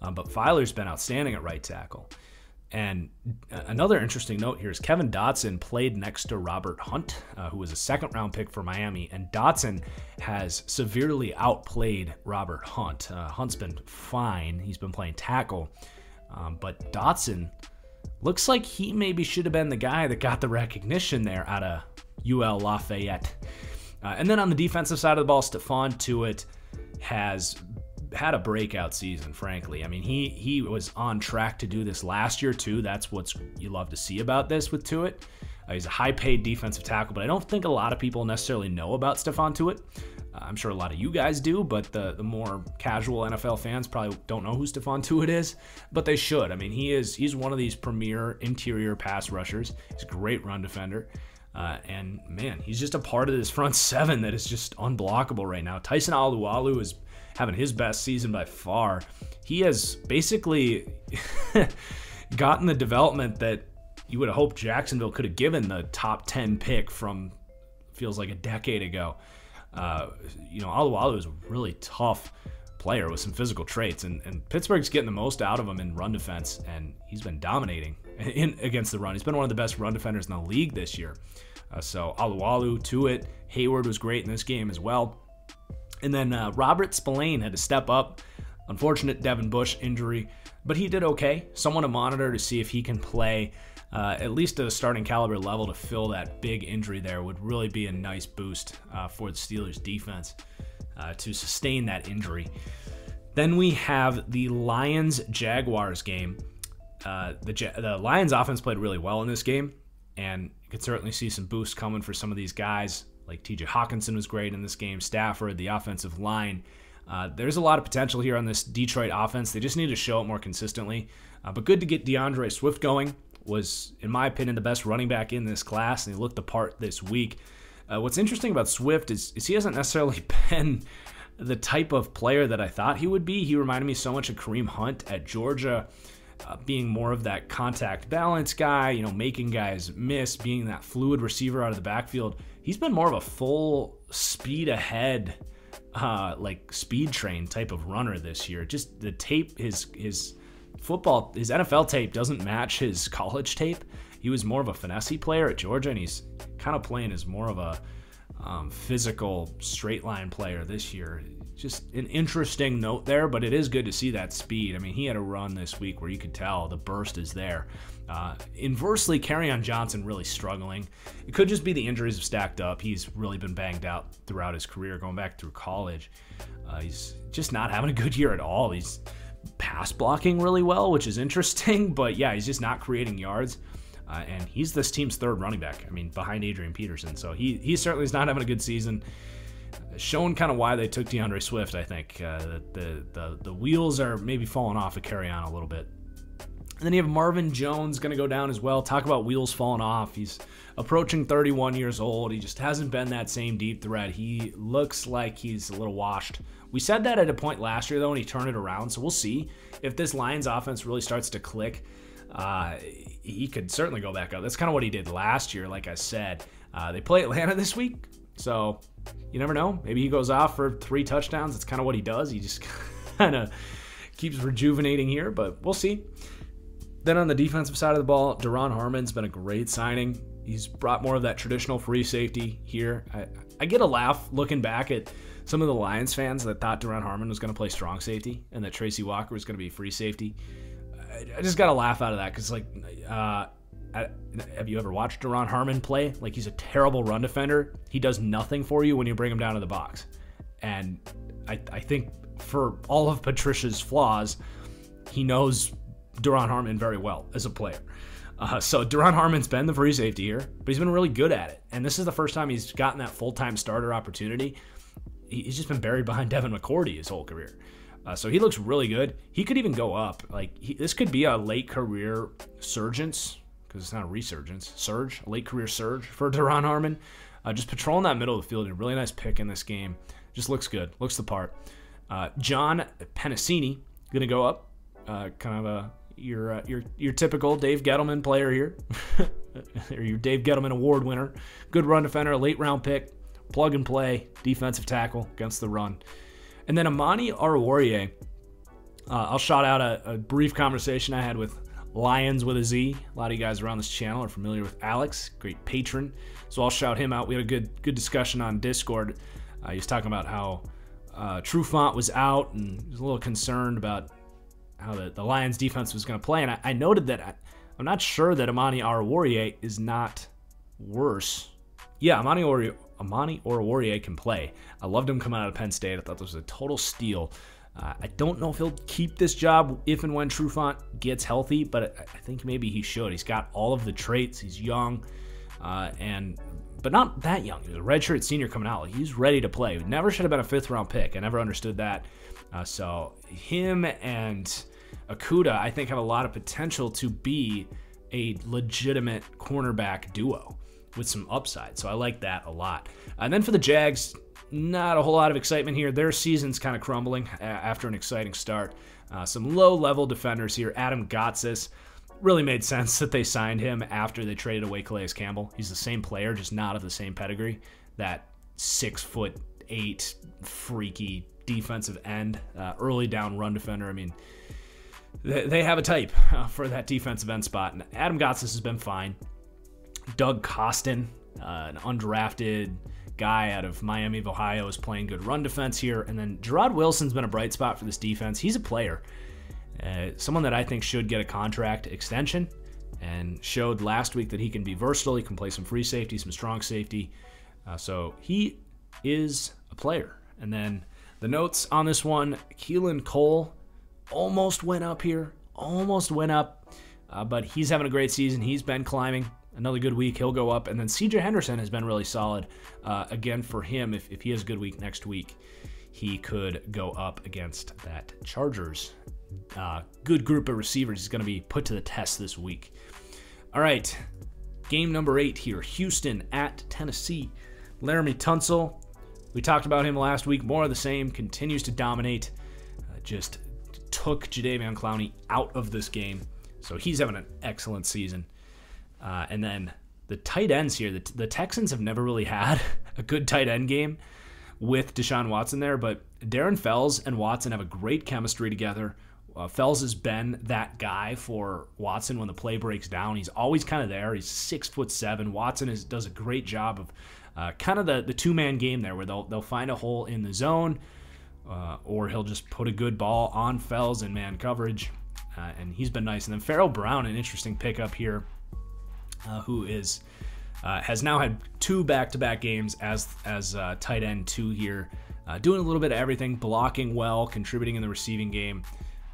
um, but Filer's been outstanding at right tackle. And another interesting note here is Kevin Dotson played next to Robert Hunt, uh, who was a second round pick for Miami, and Dotson has severely outplayed Robert Hunt. Uh, Hunt's been fine. He's been playing tackle, um, but Dotson looks like he maybe should have been the guy that got the recognition there out of U L Lafayette. Uh, and then on the defensive side of the ball, Stephon Tuitt has had a breakout season, frankly. I mean, he he was on track to do this last year, too. That's what you love to see about this with Tuitt. Uh, he's a high-paid defensive tackle, but I don't think a lot of people necessarily know about Stephon Tuitt. Uh, I'm sure a lot of you guys do, but the, the more casual N F L fans probably don't know who Stephon Tuitt is, but they should. I mean, he is he's one of these premier interior pass rushers. He's a great run defender. Uh, and, man, he's just a part of this front seven that is just unblockable right now. Tyson Alualu is having his best season by far. He has basically gotten the development that you would have hoped Jacksonville could have given the top ten pick from, feels like a decade ago. Uh, you know, Alualu is a really tough player with some physical traits, and, and Pittsburgh's getting the most out of him in run defense, and he's been dominating in against the run. He's been one of the best run defenders in the league this year. Uh, so Alualu, Tuitt, Hayward was great in this game as well. And then uh, Robert Spillane had to step up. Unfortunate Devin Bush injury, but he did okay. Someone to monitor to see if he can play uh, at least at a starting caliber level to fill that big injury there would really be a nice boost uh, for the Steelers defense uh, to sustain that injury. Then we have the Lions-Jaguars game. Uh, the, ja the Lions offense played really well in this game, and you could certainly see some boosts coming for some of these guys. Like T J Hawkinson was great in this game. Stafford, the offensive line. Uh, there's a lot of potential here on this Detroit offense. They just need to show it more consistently. Uh, but good to get DeAndre Swift going. Was, in my opinion, the best running back in this class, and he looked the part this week. Uh, what's interesting about Swift is, is he hasn't necessarily been the type of player that I thought he would be. He reminded me so much of Kareem Hunt at Georgia, uh, being more of that contact balance guy, you know, making guys miss, being that fluid receiver out of the backfield. He's been more of a full speed ahead, uh, like speed train type of runner this year. Just the tape, his his football, his N F L tape doesn't match his college tape. He was more of a finesse player at Georgia, and he's kind of playing as more of a um, physical straight line player this year. Just an interesting note there, but it is good to see that speed. I mean, he had a run this week where you could tell the burst is there. Uh, inversely, Kerryon Johnson really struggling. It could just be the injuries have stacked up. He's really been banged out throughout his career, going back through college. Uh, he's just not having a good year at all. He's pass blocking really well, which is interesting, but yeah, he's just not creating yards. Uh, and he's this team's third running back, I mean, behind Adrian Peterson. So he, he certainly is not having a good season. Showing kind of why they took DeAndre Swift, I think. Uh, the, the, the wheels are maybe falling off of Kerryon a little bit. And then you have Marvin Jones going to go down as well. Talk about wheels falling off. He's approaching thirty-one years old. He just hasn't been that same deep threat. He looks like he's a little washed. We said that at a point last year, though, and he turned it around. So we'll see if this Lions offense really starts to click. Uh, he could certainly go back up. That's kind of what he did last year, like I said. Uh, they play Atlanta this week, so you never know. Maybe he goes off for three touchdowns. That's kind of what he does. He just kind of keeps rejuvenating here, but we'll see. Then on the defensive side of the ball, Daron Harmon's been a great signing. He's brought more of that traditional free safety here. I, I get a laugh looking back at some of the Lions fans that thought Daron Harmon was going to play strong safety and that Tracy Walker was going to be free safety. I, I just got a laugh out of that because, like, uh, I, have you ever watched Daron Harmon play? Like, he's a terrible run defender. He does nothing for you when you bring him down to the box. And I, I think for all of Patricia's flaws, he knows Daron Harmon very well as a player. Uh, so Daron Harmon's been the free safety here, but he's been really good at it. And this is the first time he's gotten that full-time starter opportunity. He's just been buried behind Devin McCourty his whole career. Uh, so he looks really good. He could even go up. Like he, this could be a late career surgence, because it's not a resurgence, surge, a late career surge for Daron Harmon. Uh, just patrolling that middle of the field, a really nice pick in this game. Just looks good, looks the part. Uh, John Pennicini going to go up, uh, kind of a your uh, your your typical Dave Gettleman player here, or your Dave Gettleman award winner. Good run defender, a late round pick, plug and play, defensive tackle against the run. And then Amani Oruwariye, uh, I'll shout out a, a brief conversation I had with Lions with a Z. A lot of you guys around this channel are familiar with Alex, great patron. So I'll shout him out. We had a good good discussion on Discord. Uh, he was talking about how uh, Trufant was out and was a little concerned about how the, the Lions defense was going to play. And I, I noted that I, I'm not sure that Amani Oruwariye is not worse. Yeah, Amani Oruwariye. Amani Oruwariye can play. I loved him coming out of Penn State. I thought this was a total steal. Uh, I don't know if he'll keep this job if and when Trufant gets healthy, but I, I think maybe he should. He's got all of the traits. He's young, uh, and but not that young. He's a redshirt senior coming out. He's ready to play. Never should have been a fifth-round pick. I never understood that. Uh, so him and Okuda, I think, have a lot of potential to be a legitimate cornerback duo with some upside. So I like that a lot. And then for the Jags, not a whole lot of excitement here. Their season's kind of crumbling after an exciting start. Uh, some low-level defenders here. Adam Gotsis, really made sense that they signed him after they traded away Calais Campbell. He's the same player, just not of the same pedigree. That six foot eight freaky defensive end, uh, early down run defender. I mean, they, they have a type uh, for that defensive end spot. And Adam Gotsis has been fine. Doug Costin, uh, an undrafted guy out of Miami of Ohio, is playing good run defense here. And then Gerard Wilson's been a bright spot for this defense. He's a player, uh, someone that I think should get a contract extension, and showed last week that he can be versatile. He can play some free safety, some strong safety. Uh, so he is a player. And then the notes on this one, Keelan Cole almost went up here, almost went up, uh, but he's having a great season. He's been climbing. Another good week, he'll go up. And then C J Henderson has been really solid. Uh, again, for him, if, if he has a good week next week, he could go up against that Chargers. Uh, good group of receivers is going to be put to the test this week. All right, game number eight here. Houston at Tennessee. Laramie Tunsil, we talked about him last week. More of the same, continues to dominate. Uh, just took Jadeveon Clowney out of this game. So he's having an excellent season. Uh, and then the tight ends here, the, the Texans have never really had a good tight end game with Deshaun Watson there, but Darren Fells and Watson have a great chemistry together. Uh, Fells has been that guy for Watson when the play breaks down. He's always kind of there. He's six foot seven. Watson is, does a great job of uh, kind of the, the two-man game there where they'll, they'll find a hole in the zone, uh, or he'll just put a good ball on Fells in man coverage, uh, and he's been nice. And then Farrell Brown, an interesting pickup here. Uh, who is uh, has now had two back-to-back games as as uh, tight end two here, uh, doing a little bit of everything, blocking well, contributing in the receiving game.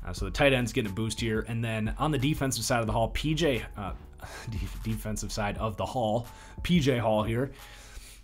Uh, so the tight end's getting a boost here. And then on the defensive side of the hall, P J uh, defensive side of the hall, P J Hall here.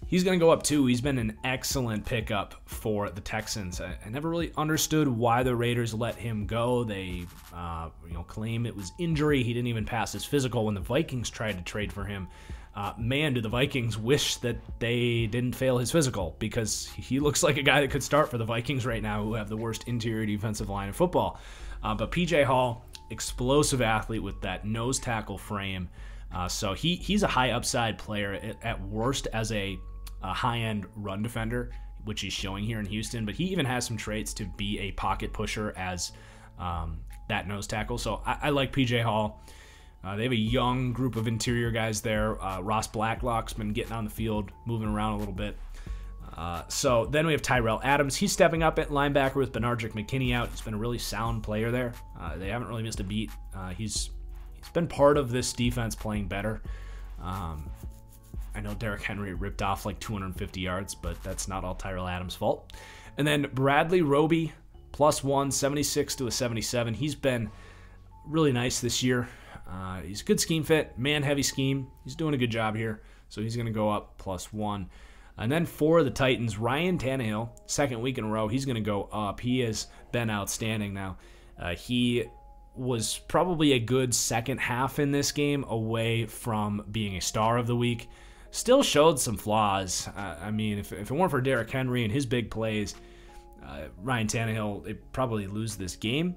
He's going to go up too. He's been an excellent pickup for the Texans. I, I never really understood why the Raiders let him go. They, uh, you know, claim it was injury. He didn't even pass his physical when the Vikings tried to trade for him. Uh, man, do the Vikings wish that they didn't fail his physical, because he looks like a guy that could start for the Vikings right now, who have the worst interior defensive line in football. Uh, but P J Hall, explosive athlete with that nose tackle frame. Uh, so he he's a high upside player at worst as a, a high-end run defender, which he's showing here in Houston. But he even has some traits to be a pocket pusher as um, that nose tackle. So I, I like P J Hall. Uh, they have a young group of interior guys there. Uh, Ross Blacklock's been getting on the field, moving around a little bit. Uh, so then we have Tyrell Adams. He's stepping up at linebacker with Benardrick McKinney out. He's been a really sound player there. Uh, they haven't really missed a beat. Uh, he's... He's been part of this defense playing better. Um, I know Derrick Henry ripped off like two hundred fifty yards, but that's not all Tyrell Adams' fault. And then Bradley Roby, plus one, seventy-six to a seventy-seven. He's been really nice this year. Uh, he's a good scheme fit, man-heavy scheme. He's doing a good job here, so he's going to go up plus one. And then for the Titans, Ryan Tannehill, second week in a row, he's going to go up. He has been outstanding now. Uh, he... was probably a good second half in this game away from being a star of the week. Still showed some flaws. Uh, I mean, if, if it weren't for Derrick Henry and his big plays, uh, Ryan Tannehill, they'd probably lose this game.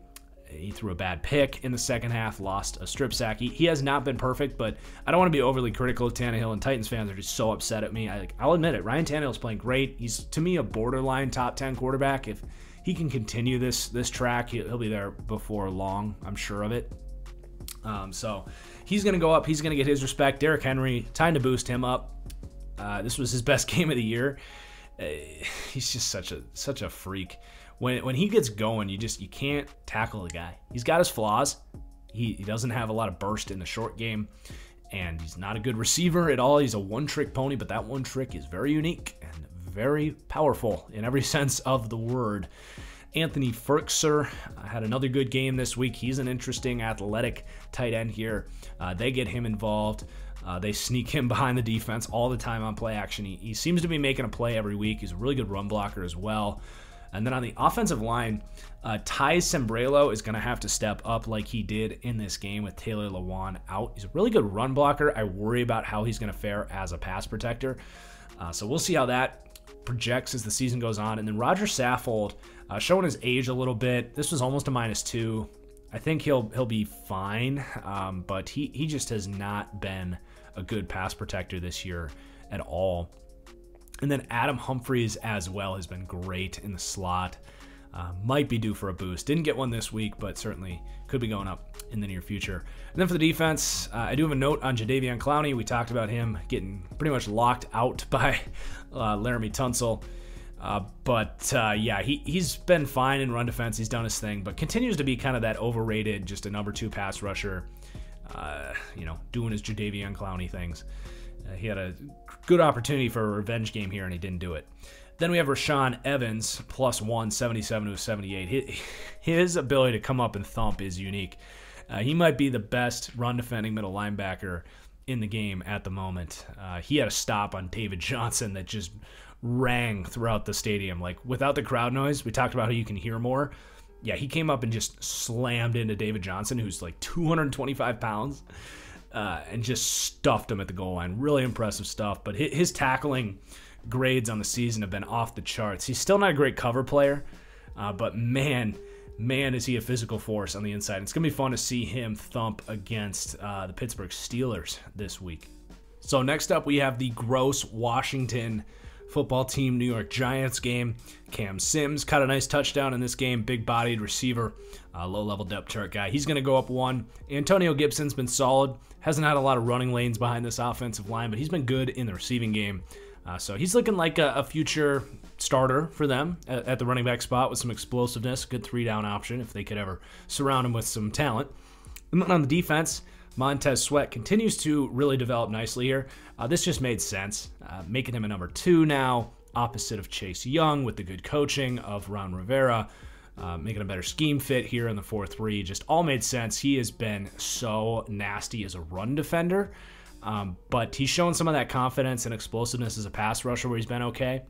He threw a bad pick in the second half, lost a strip sack. He, he has not been perfect, but I don't want to be overly critical of Tannehill, and Titans fans are just so upset at me. I, I'll admit it, Ryan Tannehill's playing great. He's, to me, a borderline top ten quarterback. If he can continue this this track, he'll be there before long, I'm sure of it. Um, so he's going to go up. He's going to get his respect. Derrick Henry, time to boost him up. Uh, this was his best game of the year. Uh, he's just such a such a freak. When when he gets going, you just you can't tackle the guy. He's got his flaws. He, he doesn't have a lot of burst in the short game, and he's not a good receiver at all. He's a one-trick pony, but that one trick is very unique and very powerful in every sense of the word. Anthony Firkser had another good game this week. He's an interesting athletic tight end here. Uh, they get him involved. Uh, they sneak him behind the defense all the time on play action. He, he seems to be making a play every week. He's a really good run blocker as well. And then on the offensive line, uh, Ty Sembralo is going to have to step up like he did in this game with Taylor Lewan out. He's a really good run blocker. I worry about how he's going to fare as a pass protector. Uh, so we'll see how that projects as the season goes on. And then Roger Saffold, uh, showing his age a little bit. This was almost a minus two. I think he'll he'll be fine, um, but he, he just has not been a good pass protector this year at all. And then Adam Humphries as well has been great in the slot. Uh, might be due for a boost. Didn't get one this week, but certainly could be going up in the near future. And then for the defense, uh, I do have a note on Jadeveon Clowney. We talked about him getting pretty much locked out by uh, Laramie Tunsil. Uh, but uh, yeah, he, he's been fine in run defense. He's done his thing, but continues to be kind of that overrated, just a number two pass rusher, uh, you know, doing his Jadeveon Clowney things. Uh, he had a good opportunity for a revenge game here, and he didn't do it. Then we have Rashaan Evans, plus one seventy-seven to seventy-eight. His, his ability to come up and thump is unique. Uh, he might be the best run defending middle linebacker in the game at the moment. Uh, he had a stop on David Johnson that just rang throughout the stadium. Like, without the crowd noise, we talked about how you can hear more. Yeah, he came up and just slammed into David Johnson, who's like two hundred twenty-five pounds, uh, and just stuffed him at the goal line. Really impressive stuff. But his tackling grades on the season have been off the charts. He's still not a great cover player, uh, but man, man, is he a physical force on the inside. It's going to be fun to see him thump against uh, the Pittsburgh Steelers this week. So next up, we have the gross Washington Football Team New York Giants game. Cam Sims caught a nice touchdown in this game. Big-bodied receiver, uh, low-level depth chart guy. He's going to go up one. Antonio Gibson's been solid. Hasn't had a lot of running lanes behind this offensive line, but he's been good in the receiving game. Uh, so he's looking like a, a future starter for them at, at the running back spot with some explosiveness. Good three-down option if they could ever surround him with some talent. And then on the defense, Montez Sweat continues to really develop nicely here. Uh, this just made sense, uh, making him a number two now, opposite of Chase Young with the good coaching of Ron Rivera, uh, making a better scheme fit here in the four three. Just all made sense. He has been so nasty as a run defender, um, but he's shown some of that confidence and explosiveness as a pass rusher where he's been okay.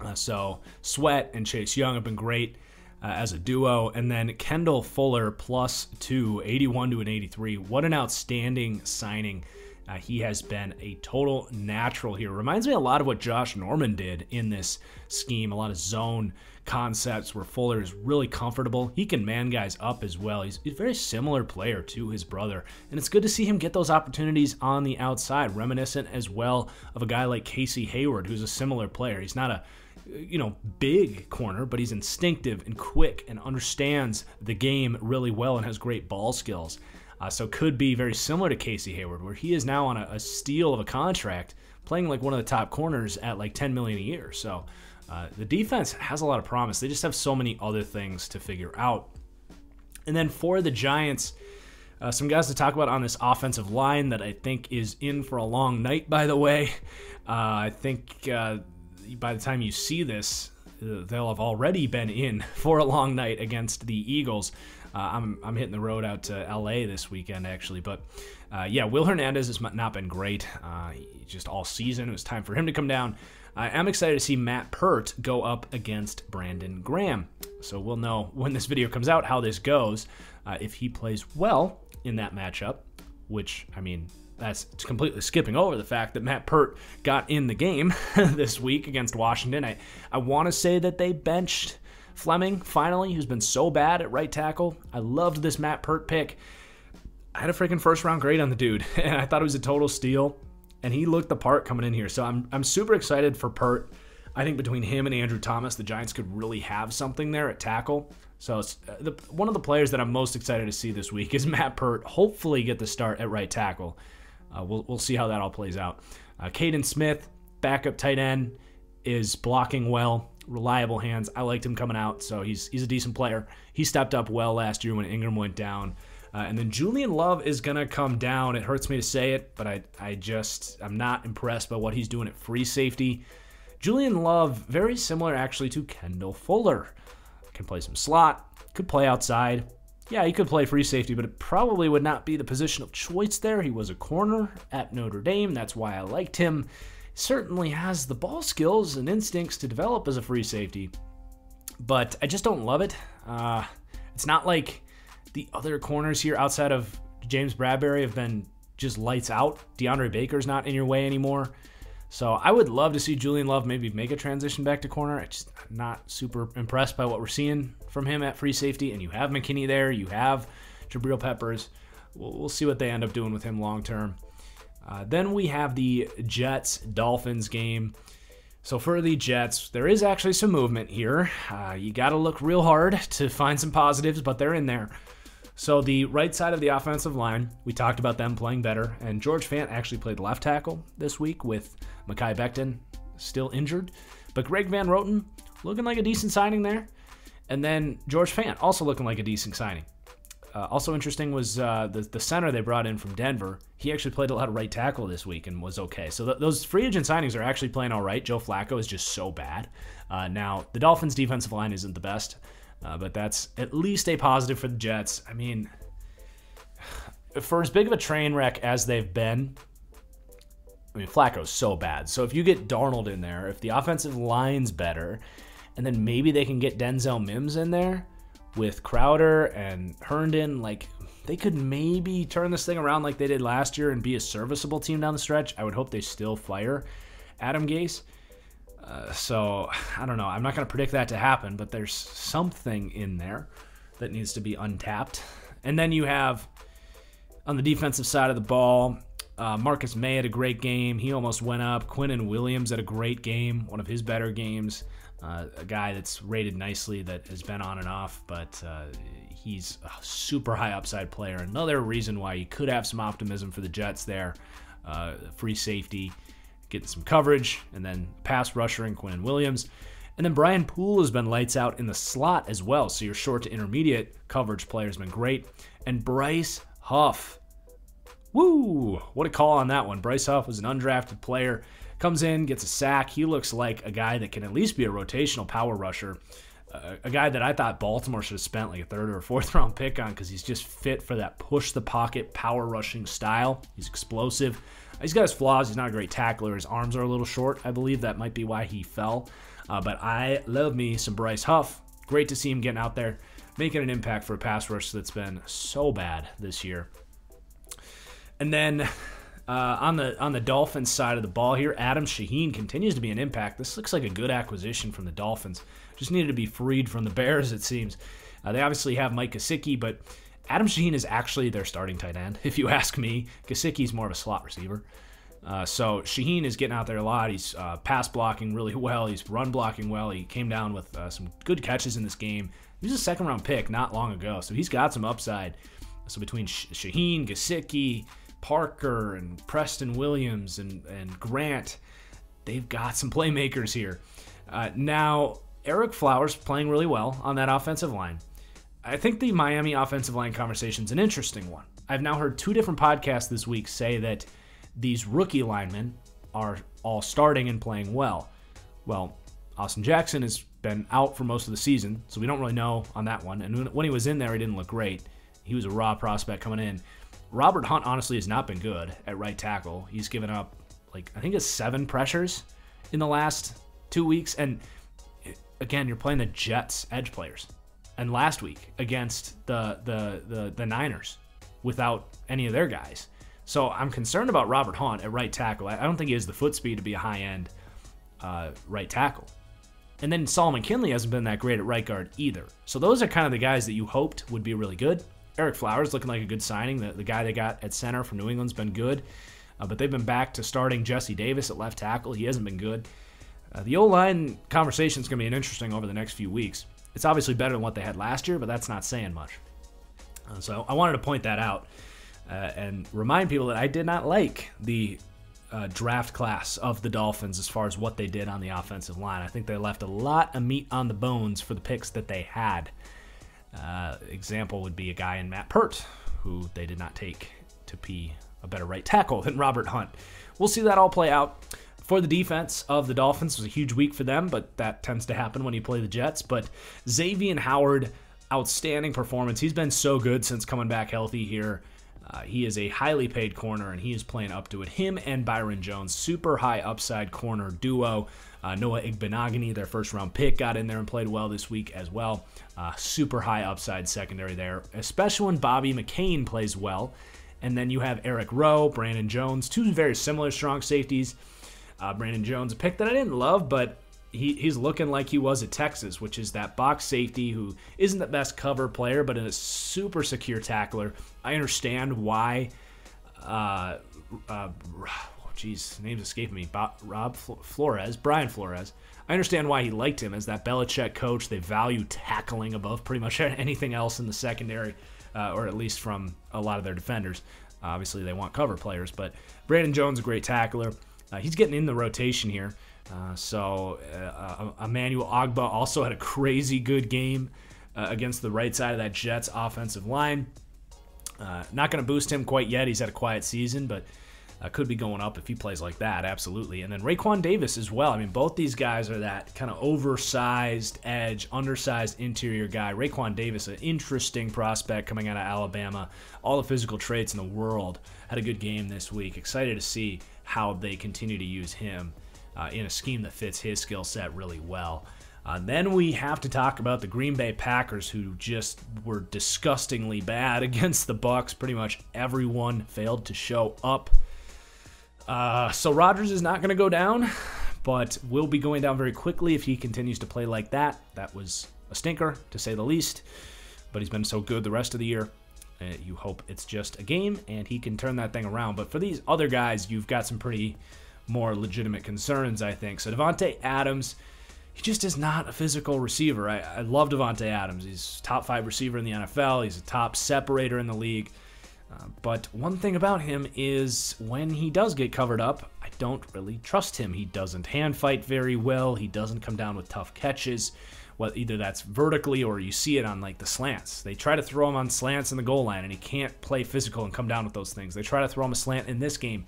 Uh, so Sweat and Chase Young have been great Uh, as a duo. And then Kendall Fuller, plus two, eighty-one to an eighty-three. What an outstanding signing. Uh, he has been a total natural here. Reminds me a lot of what Josh Norman did in this scheme. A lot of zone concepts where Fuller is really comfortable. He can man guys up as well. He's a very similar player to his brother. And it's good to see him get those opportunities on the outside. Reminiscent as well of a guy like Casey Hayward, who's a similar player. He's not a you know, big corner, but he's instinctive and quick and understands the game really well and has great ball skills. Uh, so could be very similar to Casey Hayward, where he is now on a, a steal of a contract, playing like one of the top corners at like ten million dollars a year. So uh, the defense has a lot of promise. They just have so many other things to figure out. And then for the Giants, Uh, some guys to talk about on this offensive line that I think is in for a long night, by the way. Uh, I think uh, by the time you see this, they'll have already been in for a long night against the Eagles. Uh, I'm, I'm hitting the road out to L A this weekend, actually. But, uh, yeah, Will Hernandez has not been great uh, just all season. It was time for him to come down. I am excited to see Matt Peart go up against Brandon Graham. So we'll know when this video comes out how this goes, uh, if he plays well in that matchup, which, I mean, that's completely skipping over the fact that Matt Peart got in the game this week against Washington. I, I want to say that they benched Fleming, finally, who's been so bad at right tackle. I loved this Matt Peart pick. I had a freaking first-round grade on the dude, and I thought it was a total steal, and he looked the part coming in here. So I'm, I'm super excited for Peart. I think between him and Andrew Thomas, the Giants could really have something there at tackle. So it's the, one of the players that I'm most excited to see this week is Matt Pert. Hopefully get the start at right tackle. Uh, we'll, we'll see how that all plays out. Uh, Caden Smith, backup tight end, is blocking well. Reliable hands. I liked him coming out, so he's he's a decent player. He stepped up well last year when Ingram went down. Uh, and then Julian Love is going to come down. It hurts me to say it, but I, I just, I'm not impressed by what he's doing at free safety. Julian Love, very similar actually to Kendall Fuller. Can play some slot, could play outside. Yeah, he could play free safety, but it probably would not be the position of choice there. He was a corner at Notre Dame. That's why I liked him. Certainly has the ball skills and instincts to develop as a free safety, but I just don't love it. Uh, it's not like the other corners here outside of James Bradbury have been just lights out. DeAndre Baker's not in your way anymore. So I would love to see Julian Love maybe make a transition back to corner. I'm just not super impressed by what we're seeing from him at free safety. And you have McKinney there. You have Jabril Peppers. We'll, we'll see what they end up doing with him long term. Uh, then we have the Jets-Dolphins game. So for the Jets, there is actually some movement here. Uh, you got to look real hard to find some positives, but they're in there. So the right side of the offensive line, we talked about them playing better, and George Fant actually played left tackle this week with Mekhi Becton still injured. But Greg Van Roten looking like a decent signing there. And then George Fant also looking like a decent signing. Uh, also interesting was uh, the, the center they brought in from Denver. He actually played a lot of right tackle this week and was okay. So th those free agent signings are actually playing all right. Joe Flacco is just so bad. Uh, now, the Dolphins' defensive line isn't the best, uh, but that's at least a positive for the Jets. I mean, for as big of a train wreck as they've been, I mean, Flacco's so bad. So if you get Darnold in there, if the offensive line's better, and then maybe they can get Denzel Mims in there, with Crowder and Herndon, like, they could maybe turn this thing around like they did last year and be a serviceable team down the stretch. I would hope they still fire Adam Gase. Uh, so, I don't know. I'm not going to predict that to happen, but there's something in there that needs to be untapped. And then you have, on the defensive side of the ball, uh, Marcus May had a great game. He almost went up. Quinnen Williams had a great game, one of his better games. Uh, a guy that's rated nicely that has been on and off, but uh, he's a super high upside player. Another reason why you could have some optimism for the Jets there. Uh, free safety, getting some coverage, and then pass rusher in Quinnen Williams. And then Brian Poole has been lights out in the slot as well, so your short to intermediate coverage player has been great. And Bryce Huff. Woo! What a call on that one. Bryce Huff was an undrafted player. Comes in, gets a sack. He looks like a guy that can at least be a rotational power rusher, uh, a guy that I thought Baltimore should have spent like a third or a fourth round pick on because he's just fit for that push the pocket power rushing style. He's explosive. He's got his flaws. He's not a great tackler. His arms are a little short. I believe that might be why he fell. Uh, but I love me some Bryce Huff. Great to see him getting out there, making an impact for a pass rush that's been so bad this year. And then... Uh, on the on the Dolphins side of the ball here, Adam Shaheen continues to be an impact. This looks like a good acquisition from the Dolphins. Just needed to be freed from the Bears, it seems. Uh, they obviously have Mike Gesicki, but Adam Shaheen is actually their starting tight end, if you ask me. Gesicki's more of a slot receiver. Uh, so Shaheen is getting out there a lot. He's uh, pass blocking really well. He's run blocking well. He came down with uh, some good catches in this game. He was a second-round pick not long ago, so he's got some upside. So between Shaheen, Gesicki, Parker and Preston Williams and, and Grant, they've got some playmakers here. Uh, now, Eric Flowers playing really well on that offensive line. I think the Miami offensive line conversation is an interesting one. I've now heard two different podcasts this week say that these rookie linemen are all starting and playing well. Well, Austin Jackson has been out for most of the season, so we don't really know on that one. And when he was in there, he didn't look great. He was a raw prospect coming in. Robert Hunt, honestly, has not been good at right tackle. He's given up, like, I think it's seven pressures in the last two weeks. And, again, you're playing the Jets edge players. And last week against the, the, the, the Niners without any of their guys. So I'm concerned about Robert Hunt at right tackle. I don't think he has the foot speed to be a high-end uh, right tackle. And then Solomon Kinley hasn't been that great at right guard either. So those are kind of the guys that you hoped would be really good. Eric Flowers looking like a good signing. The, the guy they got at center from New England's been good, uh, but they've been back to starting Jesse Davis at left tackle. He hasn't been good. Uh, the O-line conversation is going to be interesting over the next few weeks. It's obviously better than what they had last year, but that's not saying much. Uh, so I wanted to point that out uh, and remind people that I did not like the uh, draft class of the Dolphins as far as what they did on the offensive line. I think they left a lot of meat on the bones for the picks that they had. Uh, example would be a guy in Matt Pert, who they did not take to be a better right tackle than Robert Hunt. We'll see that all play out. For the defense of the Dolphins, it was a huge week for them, but that tends to happen when you play the Jets. But Xavier Howard, outstanding performance. He's been so good since coming back healthy here. Uh, he is a highly paid corner, and he is playing up to it. Him and Byron Jones, super high upside corner duo. Uh, Noah Ojemudia, their first-round pick, got in there and played well this week as well. Uh, super high upside secondary there, especially when Bobby McCain plays well. And then you have Eric Rowe, Brandon Jones, two very similar strong safeties. Uh, Brandon Jones, a pick that I didn't love, but he, he's looking like he was at Texas, which is that box safety who isn't the best cover player, but is a super secure tackler. I understand why, uh, uh, oh, geez, name's escaping me, Bob, Rob Flores, Brian Flores. I understand why he liked him as that Belichick coach. They value tackling above pretty much anything else in the secondary, uh, or at least from a lot of their defenders. Obviously, they want cover players, but Brandon Jones, a great tackler. Uh, he's getting in the rotation here. Uh, so uh, uh, Emmanuel Ogbah also had a crazy good game uh, against the right side of that Jets offensive line. Uh, not going to boost him quite yet. He's had a quiet season, but uh, could be going up if he plays like that, absolutely. And then Raekwon Davis as well. I mean, both these guys are that kind of oversized edge, undersized interior guy. Raekwon Davis, an interesting prospect coming out of Alabama. All the physical traits in the world. Had a good game this week. Excited to see how they continue to use him uh, in a scheme that fits his skill set really well. Uh, then we have to talk about the Green Bay Packers, who just were disgustingly bad against the Bucs. Pretty much everyone failed to show up. Uh, so Rodgers is not going to go down, but will be going down very quickly if he continues to play like that. That was a stinker, to say the least, but he's been so good the rest of the year. Uh, you hope it's just a game and he can turn that thing around. But for these other guys, you've got some pretty more legitimate concerns, I think. So Devontae Adams, he just is not a physical receiver. I, I love Devontae Adams. He's top five receiver in the N F L. He's a top separator in the league. Uh, but one thing about him is when he does get covered up, I don't really trust him. He doesn't hand fight very well. He doesn't come down with tough catches. Well, either that's vertically or you see it on like the slants. They try to throw him on slants in the goal line, and he can't play physical and come down with those things. They try to throw him a slant in this game.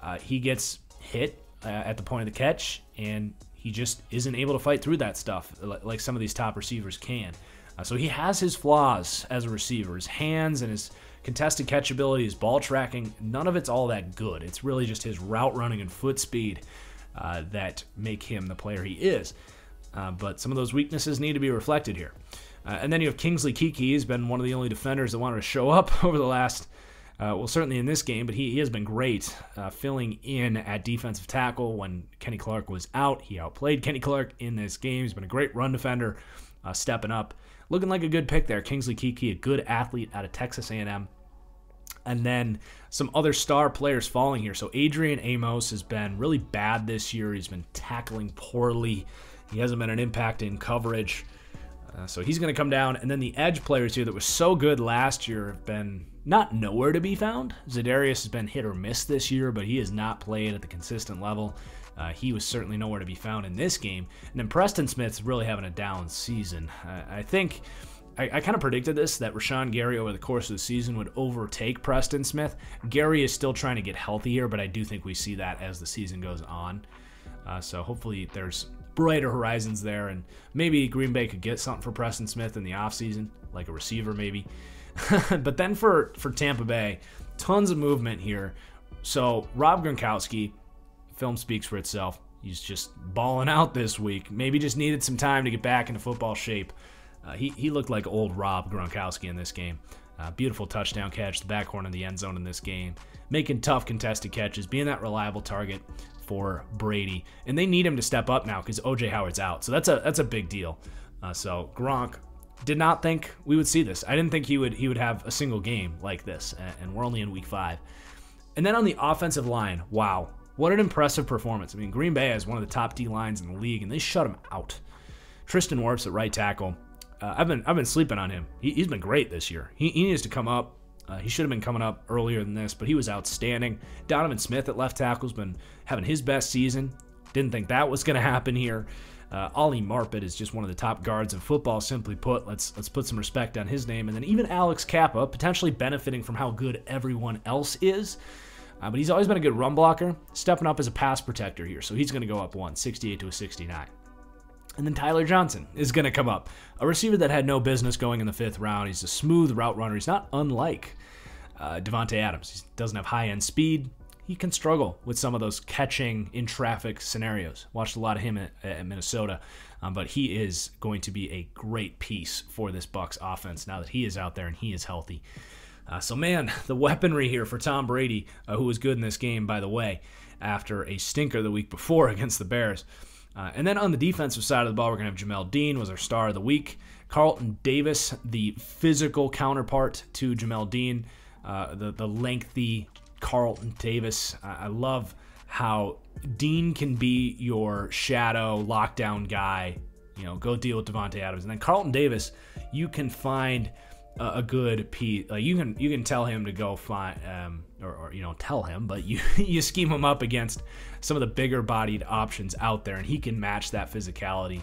Uh, he gets hit uh, at the point of the catch, and he just isn't able to fight through that stuff like some of these top receivers can. Uh, so he has his flaws as a receiver, his hands and his contested catchability, his ball tracking. None of it's all that good. It's really just his route running and foot speed uh, that make him the player he is. Uh, but some of those weaknesses need to be reflected here. Uh, and then you have Kingsley Kiki. He's been one of the only defenders that wanted to show up over the last, uh, well, certainly in this game, but he, he has been great uh, filling in at defensive tackle when Kenny Clark was out. He outplayed Kenny Clark in this game. He's been a great run defender, uh, stepping up. Looking like a good pick there. Kingsley Kiki, a good athlete out of Texas A and M. And then some other star players falling here. So Adrian Amos has been really bad this year. He's been tackling poorly. He hasn't been an impact in coverage, uh, so he's going to come down. And then the edge players here that was so good last year have been not nowhere to be found. Zadarius has been hit or miss this year, but he has not played at the consistent level. Uh, he was certainly nowhere to be found in this game. And then Preston Smith's really having a down season. I, I think I, I kind of predicted this, that Rashawn Gary over the course of the season would overtake Preston Smith. Gary is still trying to get healthier, but I do think we see that as the season goes on. Uh, so hopefully there's brighter horizons there, and maybe Green Bay could get something for Preston Smith in the offseason, like a receiver maybe. But then for, for Tampa Bay, tons of movement here. So Rob Gronkowski, film speaks for itself. He's just balling out this week. Maybe just needed some time to get back into football shape. Uh, he, he looked like old Rob Gronkowski in this game. Uh, beautiful touchdown catch, the backhorn in the end zone in this game. Making tough contested catches, being that reliable target for Brady, and they need him to step up now because O J Howard's out, so that's a that's a big deal. Uh, so Gronk, did not think we would see this. I didn't think he would he would have a single game like this, and we're only in week five. And then on the offensive line, wow, What an impressive performance. I mean, Green Bay has one of the top D lines in the league, and they shut him out. Tristan Wirfs at right tackle. Uh, I've been I've been sleeping on him. He, he's been great this year. He, he needs to come up. Uh, he should have been coming up earlier than this, but he was outstanding. Donovan Smith at left tackle's been having his best season. Didn't think that was going to happen here. Uh, Ollie Marpet is just one of the top guards in football, simply put. Let's let's put some respect on his name. And then even Alex Kappa, potentially benefiting from how good everyone else is. Uh, but he's always been a good run blocker, stepping up as a pass protector here. So he's going to go up one, sixty-eight to a sixty-nine. And then Tyler Johnson is going to come up. A receiver that had no business going in the fifth round. He's a smooth route runner. He's not unlike uh, Devontae Adams. He doesn't have high-end speed. He can struggle with some of those catching in traffic scenarios. Watched a lot of him at, at Minnesota, um, but he is going to be a great piece for this Bucs offense now that he is out there and he is healthy. Uh, so, man, the weaponry here for Tom Brady, uh, who was good in this game, by the way, after a stinker the week before against the Bears. Uh, and then on the defensive side of the ball, we're going to have Jamel Dean was our star of the week. Carlton Davis, the physical counterpart to Jamel Dean, uh, the, the lengthy Carlton Davis. I love how Dean can be your shadow lockdown guy, you know, go deal with Devontae Adams. And then Carlton Davis, you can find a, a good piece. Like you can you can tell him to go find, um, or, or you know, tell him, but you you scheme him up against some of the bigger bodied options out there, and he can match that physicality.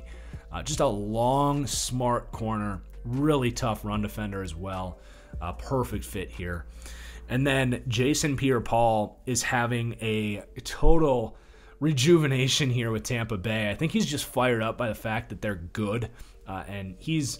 Uh, just a long, smart corner, really tough run defender as well. Uh, perfect fit here. And then Jason Pierre-Paul is having a total rejuvenation here with Tampa Bay. I think he's just fired up by the fact that they're good, uh, and he's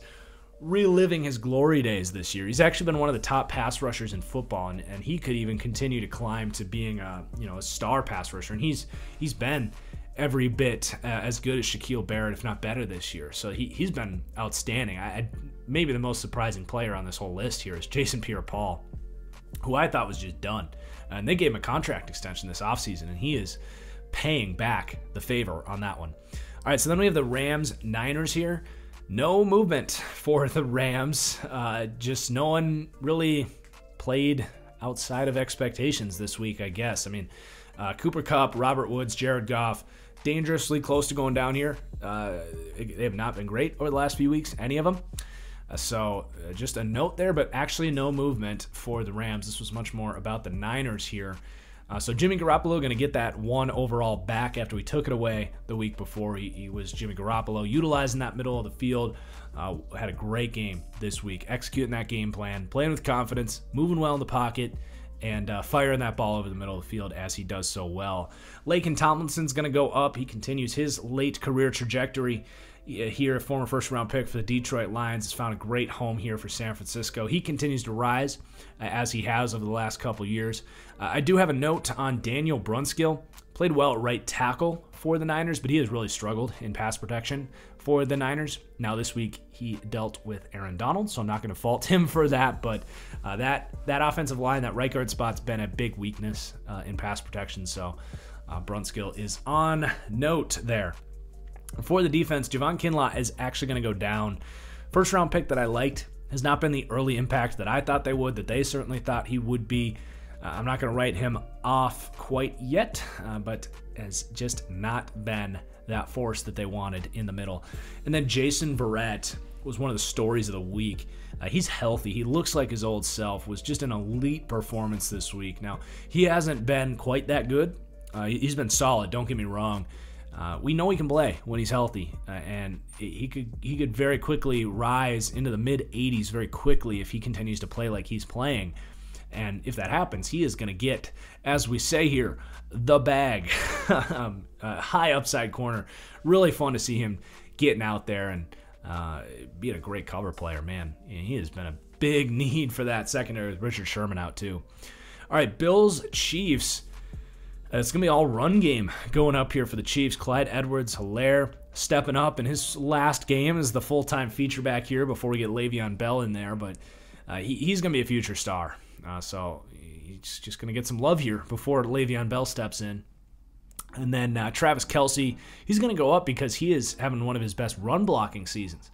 reliving his glory days this year. He's actually been one of the top pass rushers in football, and, and he could even continue to climb to being a you know a star pass rusher. And he's he's been every bit uh, as good as Shaquille Barrett, if not better, this year. So he he's been outstanding. I, I maybe the most surprising player on this whole list here is Jason Pierre-Paul, who I thought was just done. And they gave him a contract extension this offseason, and he is paying back the favor on that one. All right, so then we have the Rams-Niners here. No movement for the Rams. Uh, just no one really played outside of expectations this week, I guess. I mean, uh, Cooper Kupp, Robert Woods, Jared Goff, dangerously close to going down here. Uh, they have not been great over the last few weeks, any of them. So uh, just a note there, but actually no movement for the Rams. This was much more about the Niners here. Uh, so Jimmy Garoppolo going to get that one overall back after we took it away the week before. He, he was Jimmy Garoppolo, utilizing that middle of the field. Uh, had a great game this week, executing that game plan, playing with confidence, moving well in the pocket, and uh, firing that ball over the middle of the field as he does so well. Laken Tomlinson's going to go up. He continues his late career trajectory. Here, a former first-round pick for the Detroit Lions has found a great home here for San Francisco. He continues to rise, uh, as he has over the last couple years. Uh, I do have a note on Daniel Brunskill. Played well at right tackle for the Niners, but he has really struggled in pass protection for the Niners. Now, this week, he dealt with Aaron Donald, so I'm not going to fault him for that, but uh, that, that offensive line, that right guard spot's been a big weakness uh, in pass protection, so uh, Brunskill is on note there. For the defense, Javon Kinlaw is actually going to go down. First round pick that I liked has not been the early impact that I thought they would, that they certainly thought he would be. Uh, I'm not going to write him off quite yet, uh, but has just not been that force that they wanted in the middle. And then Jason Verrett was one of the stories of the week. Uh, he's healthy. He looks like his old self. Was just an elite performance this week. Now, he hasn't been quite that good. Uh, he's been solid, don't get me wrong. Uh, we know he can play when he's healthy, uh, and he could he could very quickly rise into the mid eighties very quickly if he continues to play like he's playing. And if that happens, he is going to get, as we say here, the bag. um, uh, high upside corner. Really fun to see him getting out there and uh, being a great cover player, man. He has been a big need for that secondary with Richard Sherman out too. All right, Bills, Chiefs. It's going to be all run game going up here for the Chiefs. Clyde Edwards-Helaire stepping up in his last game as the full-time feature back here before we get Le'Veon Bell in there. But uh, he, he's going to be a future star. Uh, so he's just going to get some love here before Le'Veon Bell steps in. And then uh, Travis Kelce, he's going to go up because he is having one of his best run-blocking seasons.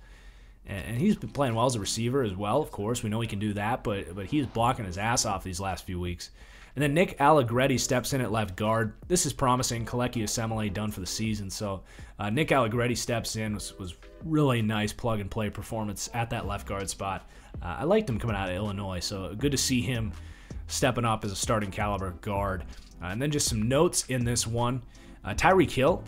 And, and he's been playing well as a receiver as well, of course. We know he can do that, but, but he's blocking his ass off these last few weeks. And then Nick Allegretti steps in at left guard. This is promising. Kolecki Osemele done for the season. So uh, Nick Allegretti steps in. Was, was really nice plug-and-play performance at that left guard spot. Uh, I liked him coming out of Illinois, so good to see him stepping up as a starting caliber guard. Uh, and then just some notes in this one. Uh, Tyreek Hill,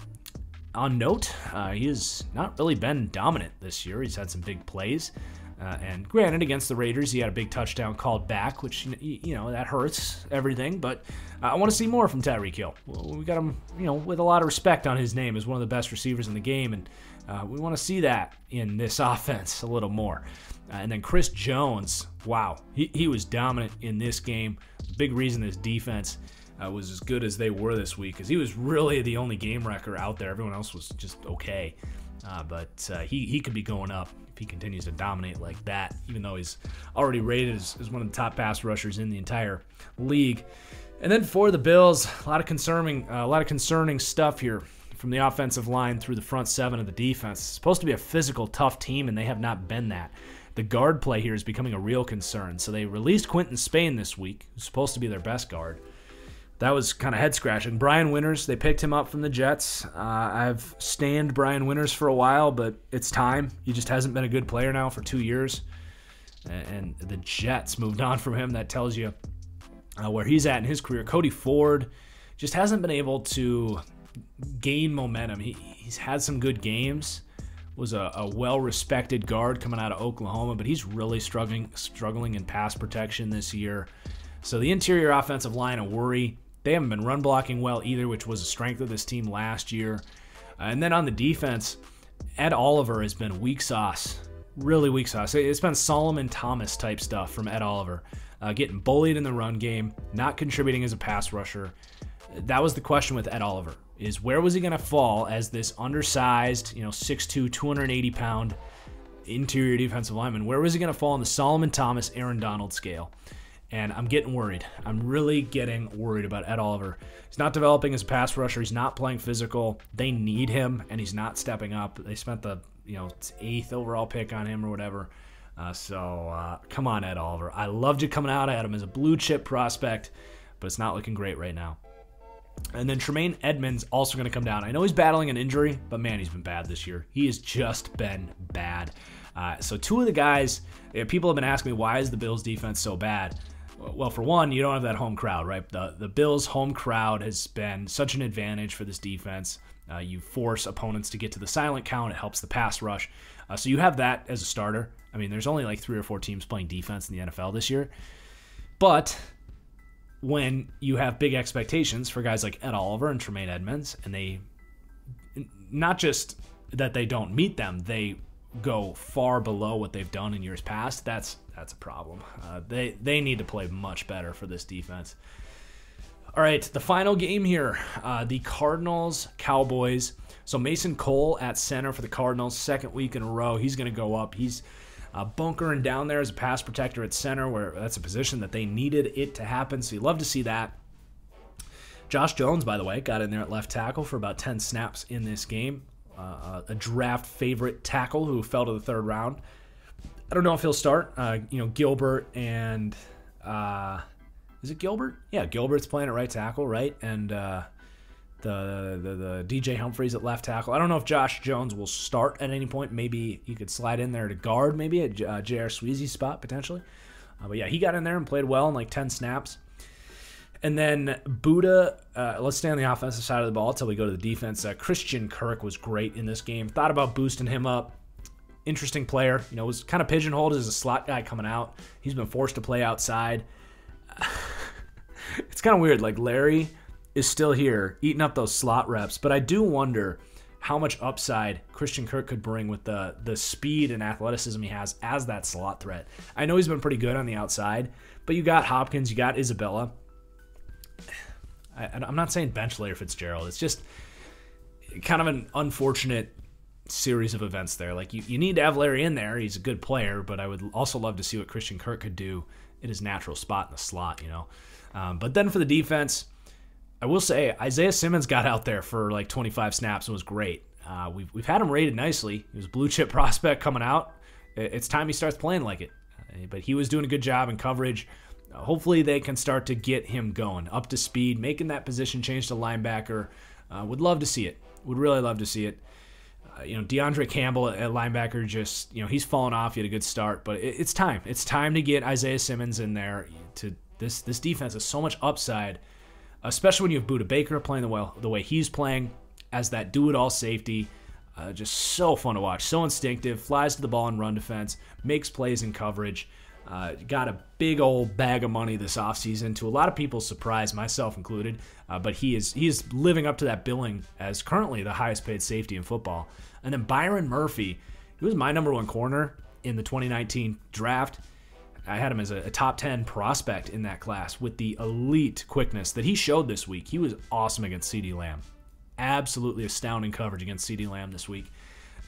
on note, uh, he has not really been dominant this year. He's had some big plays. Uh, and granted, against the Raiders, he had a big touchdown called back, which, you know, that hurts everything. But uh, I want to see more from Tyreek Hill. We got him, you know, with a lot of respect on his name as one of the best receivers in the game. And uh, we want to see that in this offense a little more. Uh, and then Chris Jones, wow, he, he was dominant in this game. Big reason this defense uh, was as good as they were this week, because he was really the only game wrecker out there. Everyone else was just okay. Uh, but uh, he, he could be going up if he continues to dominate like that, even though he's already rated as, as one of the top pass rushers in the entire league. And then for the Bills, a lot of concerning, uh, a lot of concerning stuff here from the offensive line through the front seven of the defense. It's supposed to be a physical, tough team, and they have not been that. The guard play here is becoming a real concern. So they released Quentin Spain this week, who's supposed to be their best guard. That was kind of head-scratching. Brian Winters, they picked him up from the Jets. Uh, I've stanned Brian Winters for a while, but it's time. He just hasn't been a good player now for two years. And the Jets moved on from him. That tells you uh, where he's at in his career. Cody Ford just hasn't been able to gain momentum. He, he's had some good games. Was a, a well-respected guard coming out of Oklahoma, but he's really struggling, struggling in pass protection this year. So the interior offensive line, a worry. They haven't been run blocking well either, which was a strength of this team last year. Uh, and then on the defense, Ed Oliver has been weak sauce, really weak sauce. It's been Solomon Thomas type stuff from Ed Oliver, uh, getting bullied in the run game, not contributing as a pass rusher. That was the question with Ed Oliver, is where was he going to fall as this undersized, you know, six two, two eighty pound interior defensive lineman? Where was he going to fall on the Solomon Thomas, Aaron Donald scale? And I'm getting worried. I'm really getting worried about Ed Oliver. He's not developing as a pass rusher. He's not playing physical. They need him, and he's not stepping up. They spent the you know eighth overall pick on him or whatever. Uh, so uh, come on, Ed Oliver. I loved you coming out. I had him as a blue chip prospect, but it's not looking great right now. And then Tremaine Edmonds also going to come down. I know he's battling an injury, but man, he's been bad this year. He has just been bad. Uh, so two of the guys, you know, people have been asking me, why is the Bills defense so bad? Well, for one, you don't have that home crowd, right? The the Bills' home crowd has been such an advantage for this defense. Uh, you force opponents to get to the silent count. It helps the pass rush. Uh, so you have that as a starter. I mean, there's only like three or four teams playing defense in the N F L this year. But when you have big expectations for guys like Ed Oliver and Tremaine Edmonds, and they, not just that they don't meet them, they go far below what they've done in years past, that's that's a problem. Uh, they, they need to play much better for this defense. All right, the final game here, uh, the Cardinals, Cowboys. So Mason Cole at center for the Cardinals, second week in a row. He's going to go up. He's uh, bunkering down there as a pass protector at center, where that's a position that they needed it to happen, so you love to see that. Josh Jones, by the way, got in there at left tackle for about ten snaps in this game. Uh, a draft favorite tackle who fell to the third round. I don't know if he'll start. Uh, you know, Gilbert and uh, is it Gilbert? Yeah, Gilbert's playing at right tackle, right? And uh, the, the the D J Humphreys at left tackle. I don't know if Josh Jones will start at any point. Maybe he could slide in there to guard, maybe at uh, J R Sweezy's spot potentially. Uh, but yeah, he got in there and played well in like ten snaps. And then Buddha, uh, let's stay on the offensive side of the ball until we go to the defense. Uh, Christian Kirk was great in this game. Thought about boosting him up. Interesting player. You know, was kind of pigeonholed as a slot guy coming out. He's been forced to play outside. It's kind of weird. Like, Larry is still here eating up those slot reps. But I do wonder how much upside Christian Kirk could bring with the, the speed and athleticism he has as that slot threat. I know he's been pretty good on the outside. But you got Hopkins. You got Isabella. I, I'm not saying bench Larry Fitzgerald. It's just kind of an unfortunate series of events there. Like, you, you need to have Larry in there. He's a good player, but I would also love to see what Christian Kirk could do in his natural spot in the slot, you know. Um, but then for the defense, I will say Isaiah Simmons got out there for like twenty-five snaps and was great. Uh, we've, we've had him rated nicely. He was a blue-chip prospect coming out. It's time he starts playing like it. But he was doing a good job in coverage. hopefully they can start to get him going, up to speed, making that position change to linebacker. Uh, would love to see it. Would really love to see it. Uh, you know, DeAndre Campbell at, at linebacker, just, you know, he's fallen off. He had a good start, but it, it's time. It's time to get Isaiah Simmons in there. To this this defense has so much upside, especially when you have Budda Baker playing the well the way he's playing as that do-it-all safety. Uh, just so fun to watch. So instinctive. Flies to the ball in run defense. Makes plays in coverage. Uh, got a big old bag of money this offseason, to a lot of people's surprise, myself included. Uh, but he is he is living up to that billing as currently the highest paid safety in football. And then Byron Murphy, he was my number one corner in the twenty nineteen draft. I had him as a, a top ten prospect in that class with the elite quickness that he showed this week. He was awesome against CeeDee Lamb. Absolutely astounding coverage against CeeDee Lamb this week.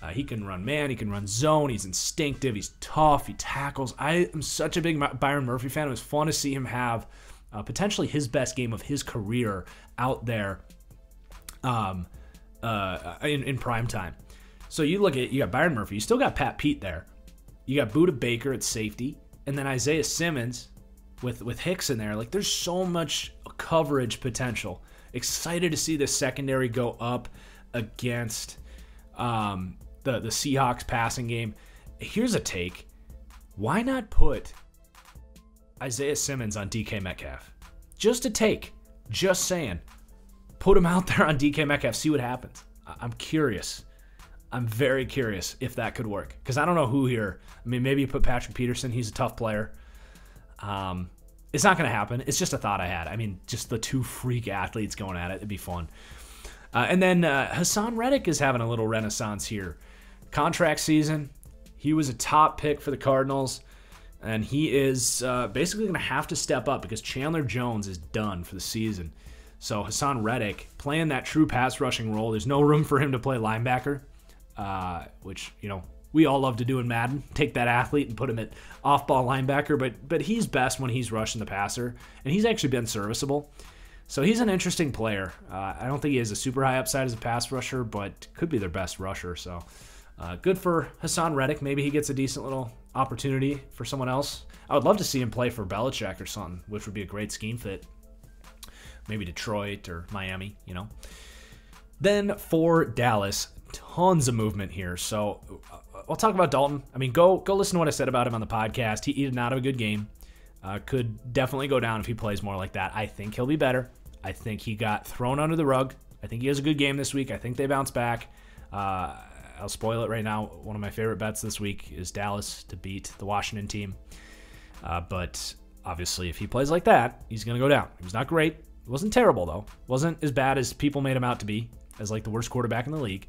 Uh, he can run man, he can run zone, he's instinctive, he's tough, he tackles. I am such a big Byron Murphy fan. It was fun to see him have uh, potentially his best game of his career out there um, uh, in, in prime time. So you look at, you got Byron Murphy, you still got Pat Pete there. You got Budda Baker at safety, and then Isaiah Simmons with, with Hicks in there. Like, there's so much coverage potential. Excited to see this secondary go up against um, The, the Seahawks passing game. Here's a take. Why not put Isaiah Simmons on D K Metcalf? Just a take. Just saying. Put him out there on D K Metcalf. See what happens. I'm curious. I'm very curious if that could work. Because I don't know who here. I mean, maybe you put Patrick Peterson. He's a tough player. Um, it's not going to happen. It's just a thought I had. I mean, just the two freak athletes going at it. It'd be fun. Uh, and then uh, Hassan Reddick is having a little renaissance here. Contract season, he was a top pick for the Cardinals, and he is uh, basically going to have to step up because Chandler Jones is done for the season. So Hassan Reddick playing that true pass rushing role. There's no room for him to play linebacker, uh, which, you know, we all love to do in Madden. Take that athlete and put him at off-ball linebacker, but but he's best when he's rushing the passer, and he's actually been serviceable. So he's an interesting player. Uh, I don't think he has a super high upside as a pass rusher, but could be their best rusher. So uh, good for Hassan Reddick. Maybe he gets a decent little opportunity for someone else. I would love to see him play for Belichick or something, which would be a great scheme fit. Maybe Detroit or Miami, you know. Then for Dallas, tons of movement here. So I'll talk about Dalton. I mean, go go listen to what I said about him on the podcast. He, he did not have a good game. Uh, could definitely go down if he plays more like that. I think he'll be better. I think he got thrown under the rug. I think he has a good game this week. I think they bounce back. Uh, I'll spoil it right now. One of my favorite bets this week is Dallas to beat the Washington team. Uh, but obviously, if he plays like that, he's going to go down. He was not great. It wasn't terrible, though. Wasn't as bad as people made him out to be, as like the worst quarterback in the league.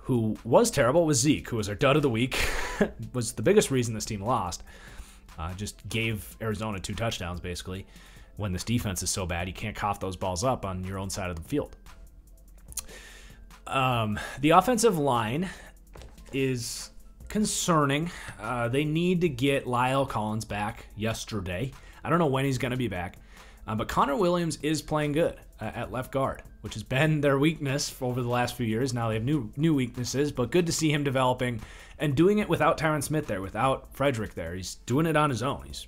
Who was terrible was Zeke, who was our dud of the week. Was the biggest reason this team lost. Uh, just gave Arizona two touchdowns, basically. When this defense is so bad, you can't cough those balls up on your own side of the field. Um, the offensive line is concerning. Uh, they need to get Lyle Collins back yesterday. I don't know when he's going to be back, uh, but Connor Williams is playing good uh, at left guard, which has been their weakness for over the last few years. Now they have new new weaknesses, but good to see him developing and doing it without Tyron Smith there, without Frederick there. He's doing it on his own. He's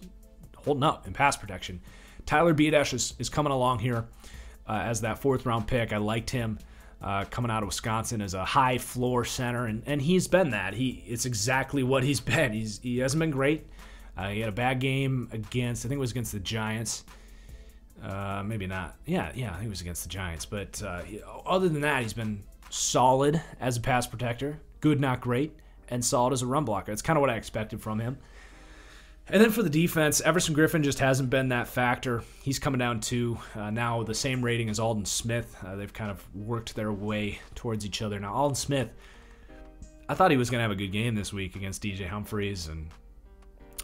holding up in pass protection. Tyler Biedasch is, is coming along here uh, as that fourth-round pick. I liked him uh, coming out of Wisconsin as a high-floor center, and, and he's been that. He It's exactly what he's been. He's, he hasn't been great. Uh, he had a bad game against, I think it was against the Giants. Uh, maybe not. Yeah, yeah, I think it was against the Giants. But uh, he, other than that, he's been solid as a pass protector, good, not great, and solid as a run blocker. That's kind of what I expected from him. And then for the defense, Everson Griffin just hasn't been that factor. He's coming down to uh, now the same rating as Aldon Smith. Uh, they've kind of worked their way towards each other. Now, Aldon Smith, I thought he was going to have a good game this week against D J Humphries and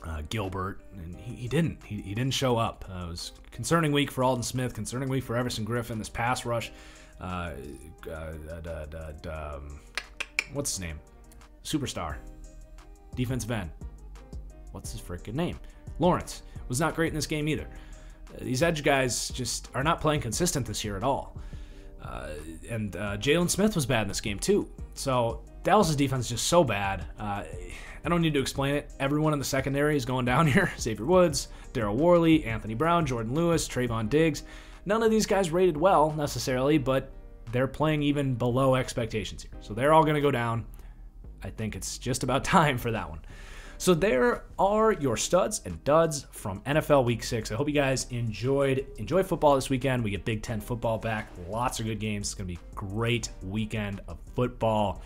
uh, Gilbert, and he, he didn't. He, he didn't show up. Uh, it was a concerning week for Aldon Smith, concerning week for Everson Griffin. This pass rush, uh, uh, uh, uh, uh, um, what's his name? Superstar, defensive end. What's his freaking name? Lawrence was not great in this game either. Uh, these edge guys just are not playing consistent this year at all. Uh, and uh, Jalen Smith was bad in this game too. So Dallas's defense is just so bad. Uh, I don't need to explain it. Everyone in the secondary is going down here. Xavier Woods, Darryl Worley, Anthony Brown, Jordan Lewis, Trayvon Diggs. None of these guys rated well necessarily, but they're playing even below expectations here. So they're all going to go down. I think it's just about time for that one. So there are your studs and duds from N F L Week six. I hope you guys enjoyed enjoy football this weekend. We get Big Ten football back. Lots of good games. It's going to be a great weekend of football.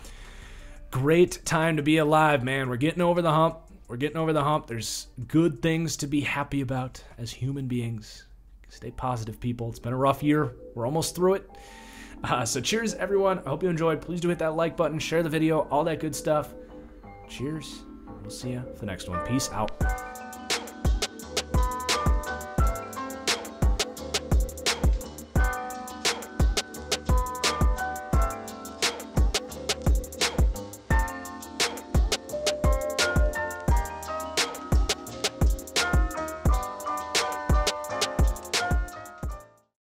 Great time to be alive, man. We're getting over the hump. We're getting over the hump. There's good things to be happy about as human beings. Stay positive, people. It's been a rough year. We're almost through it. Uh, so cheers, everyone. I hope you enjoyed. Please do hit that like button, share the video, all that good stuff. Cheers. We'll see you for the next one. Peace out.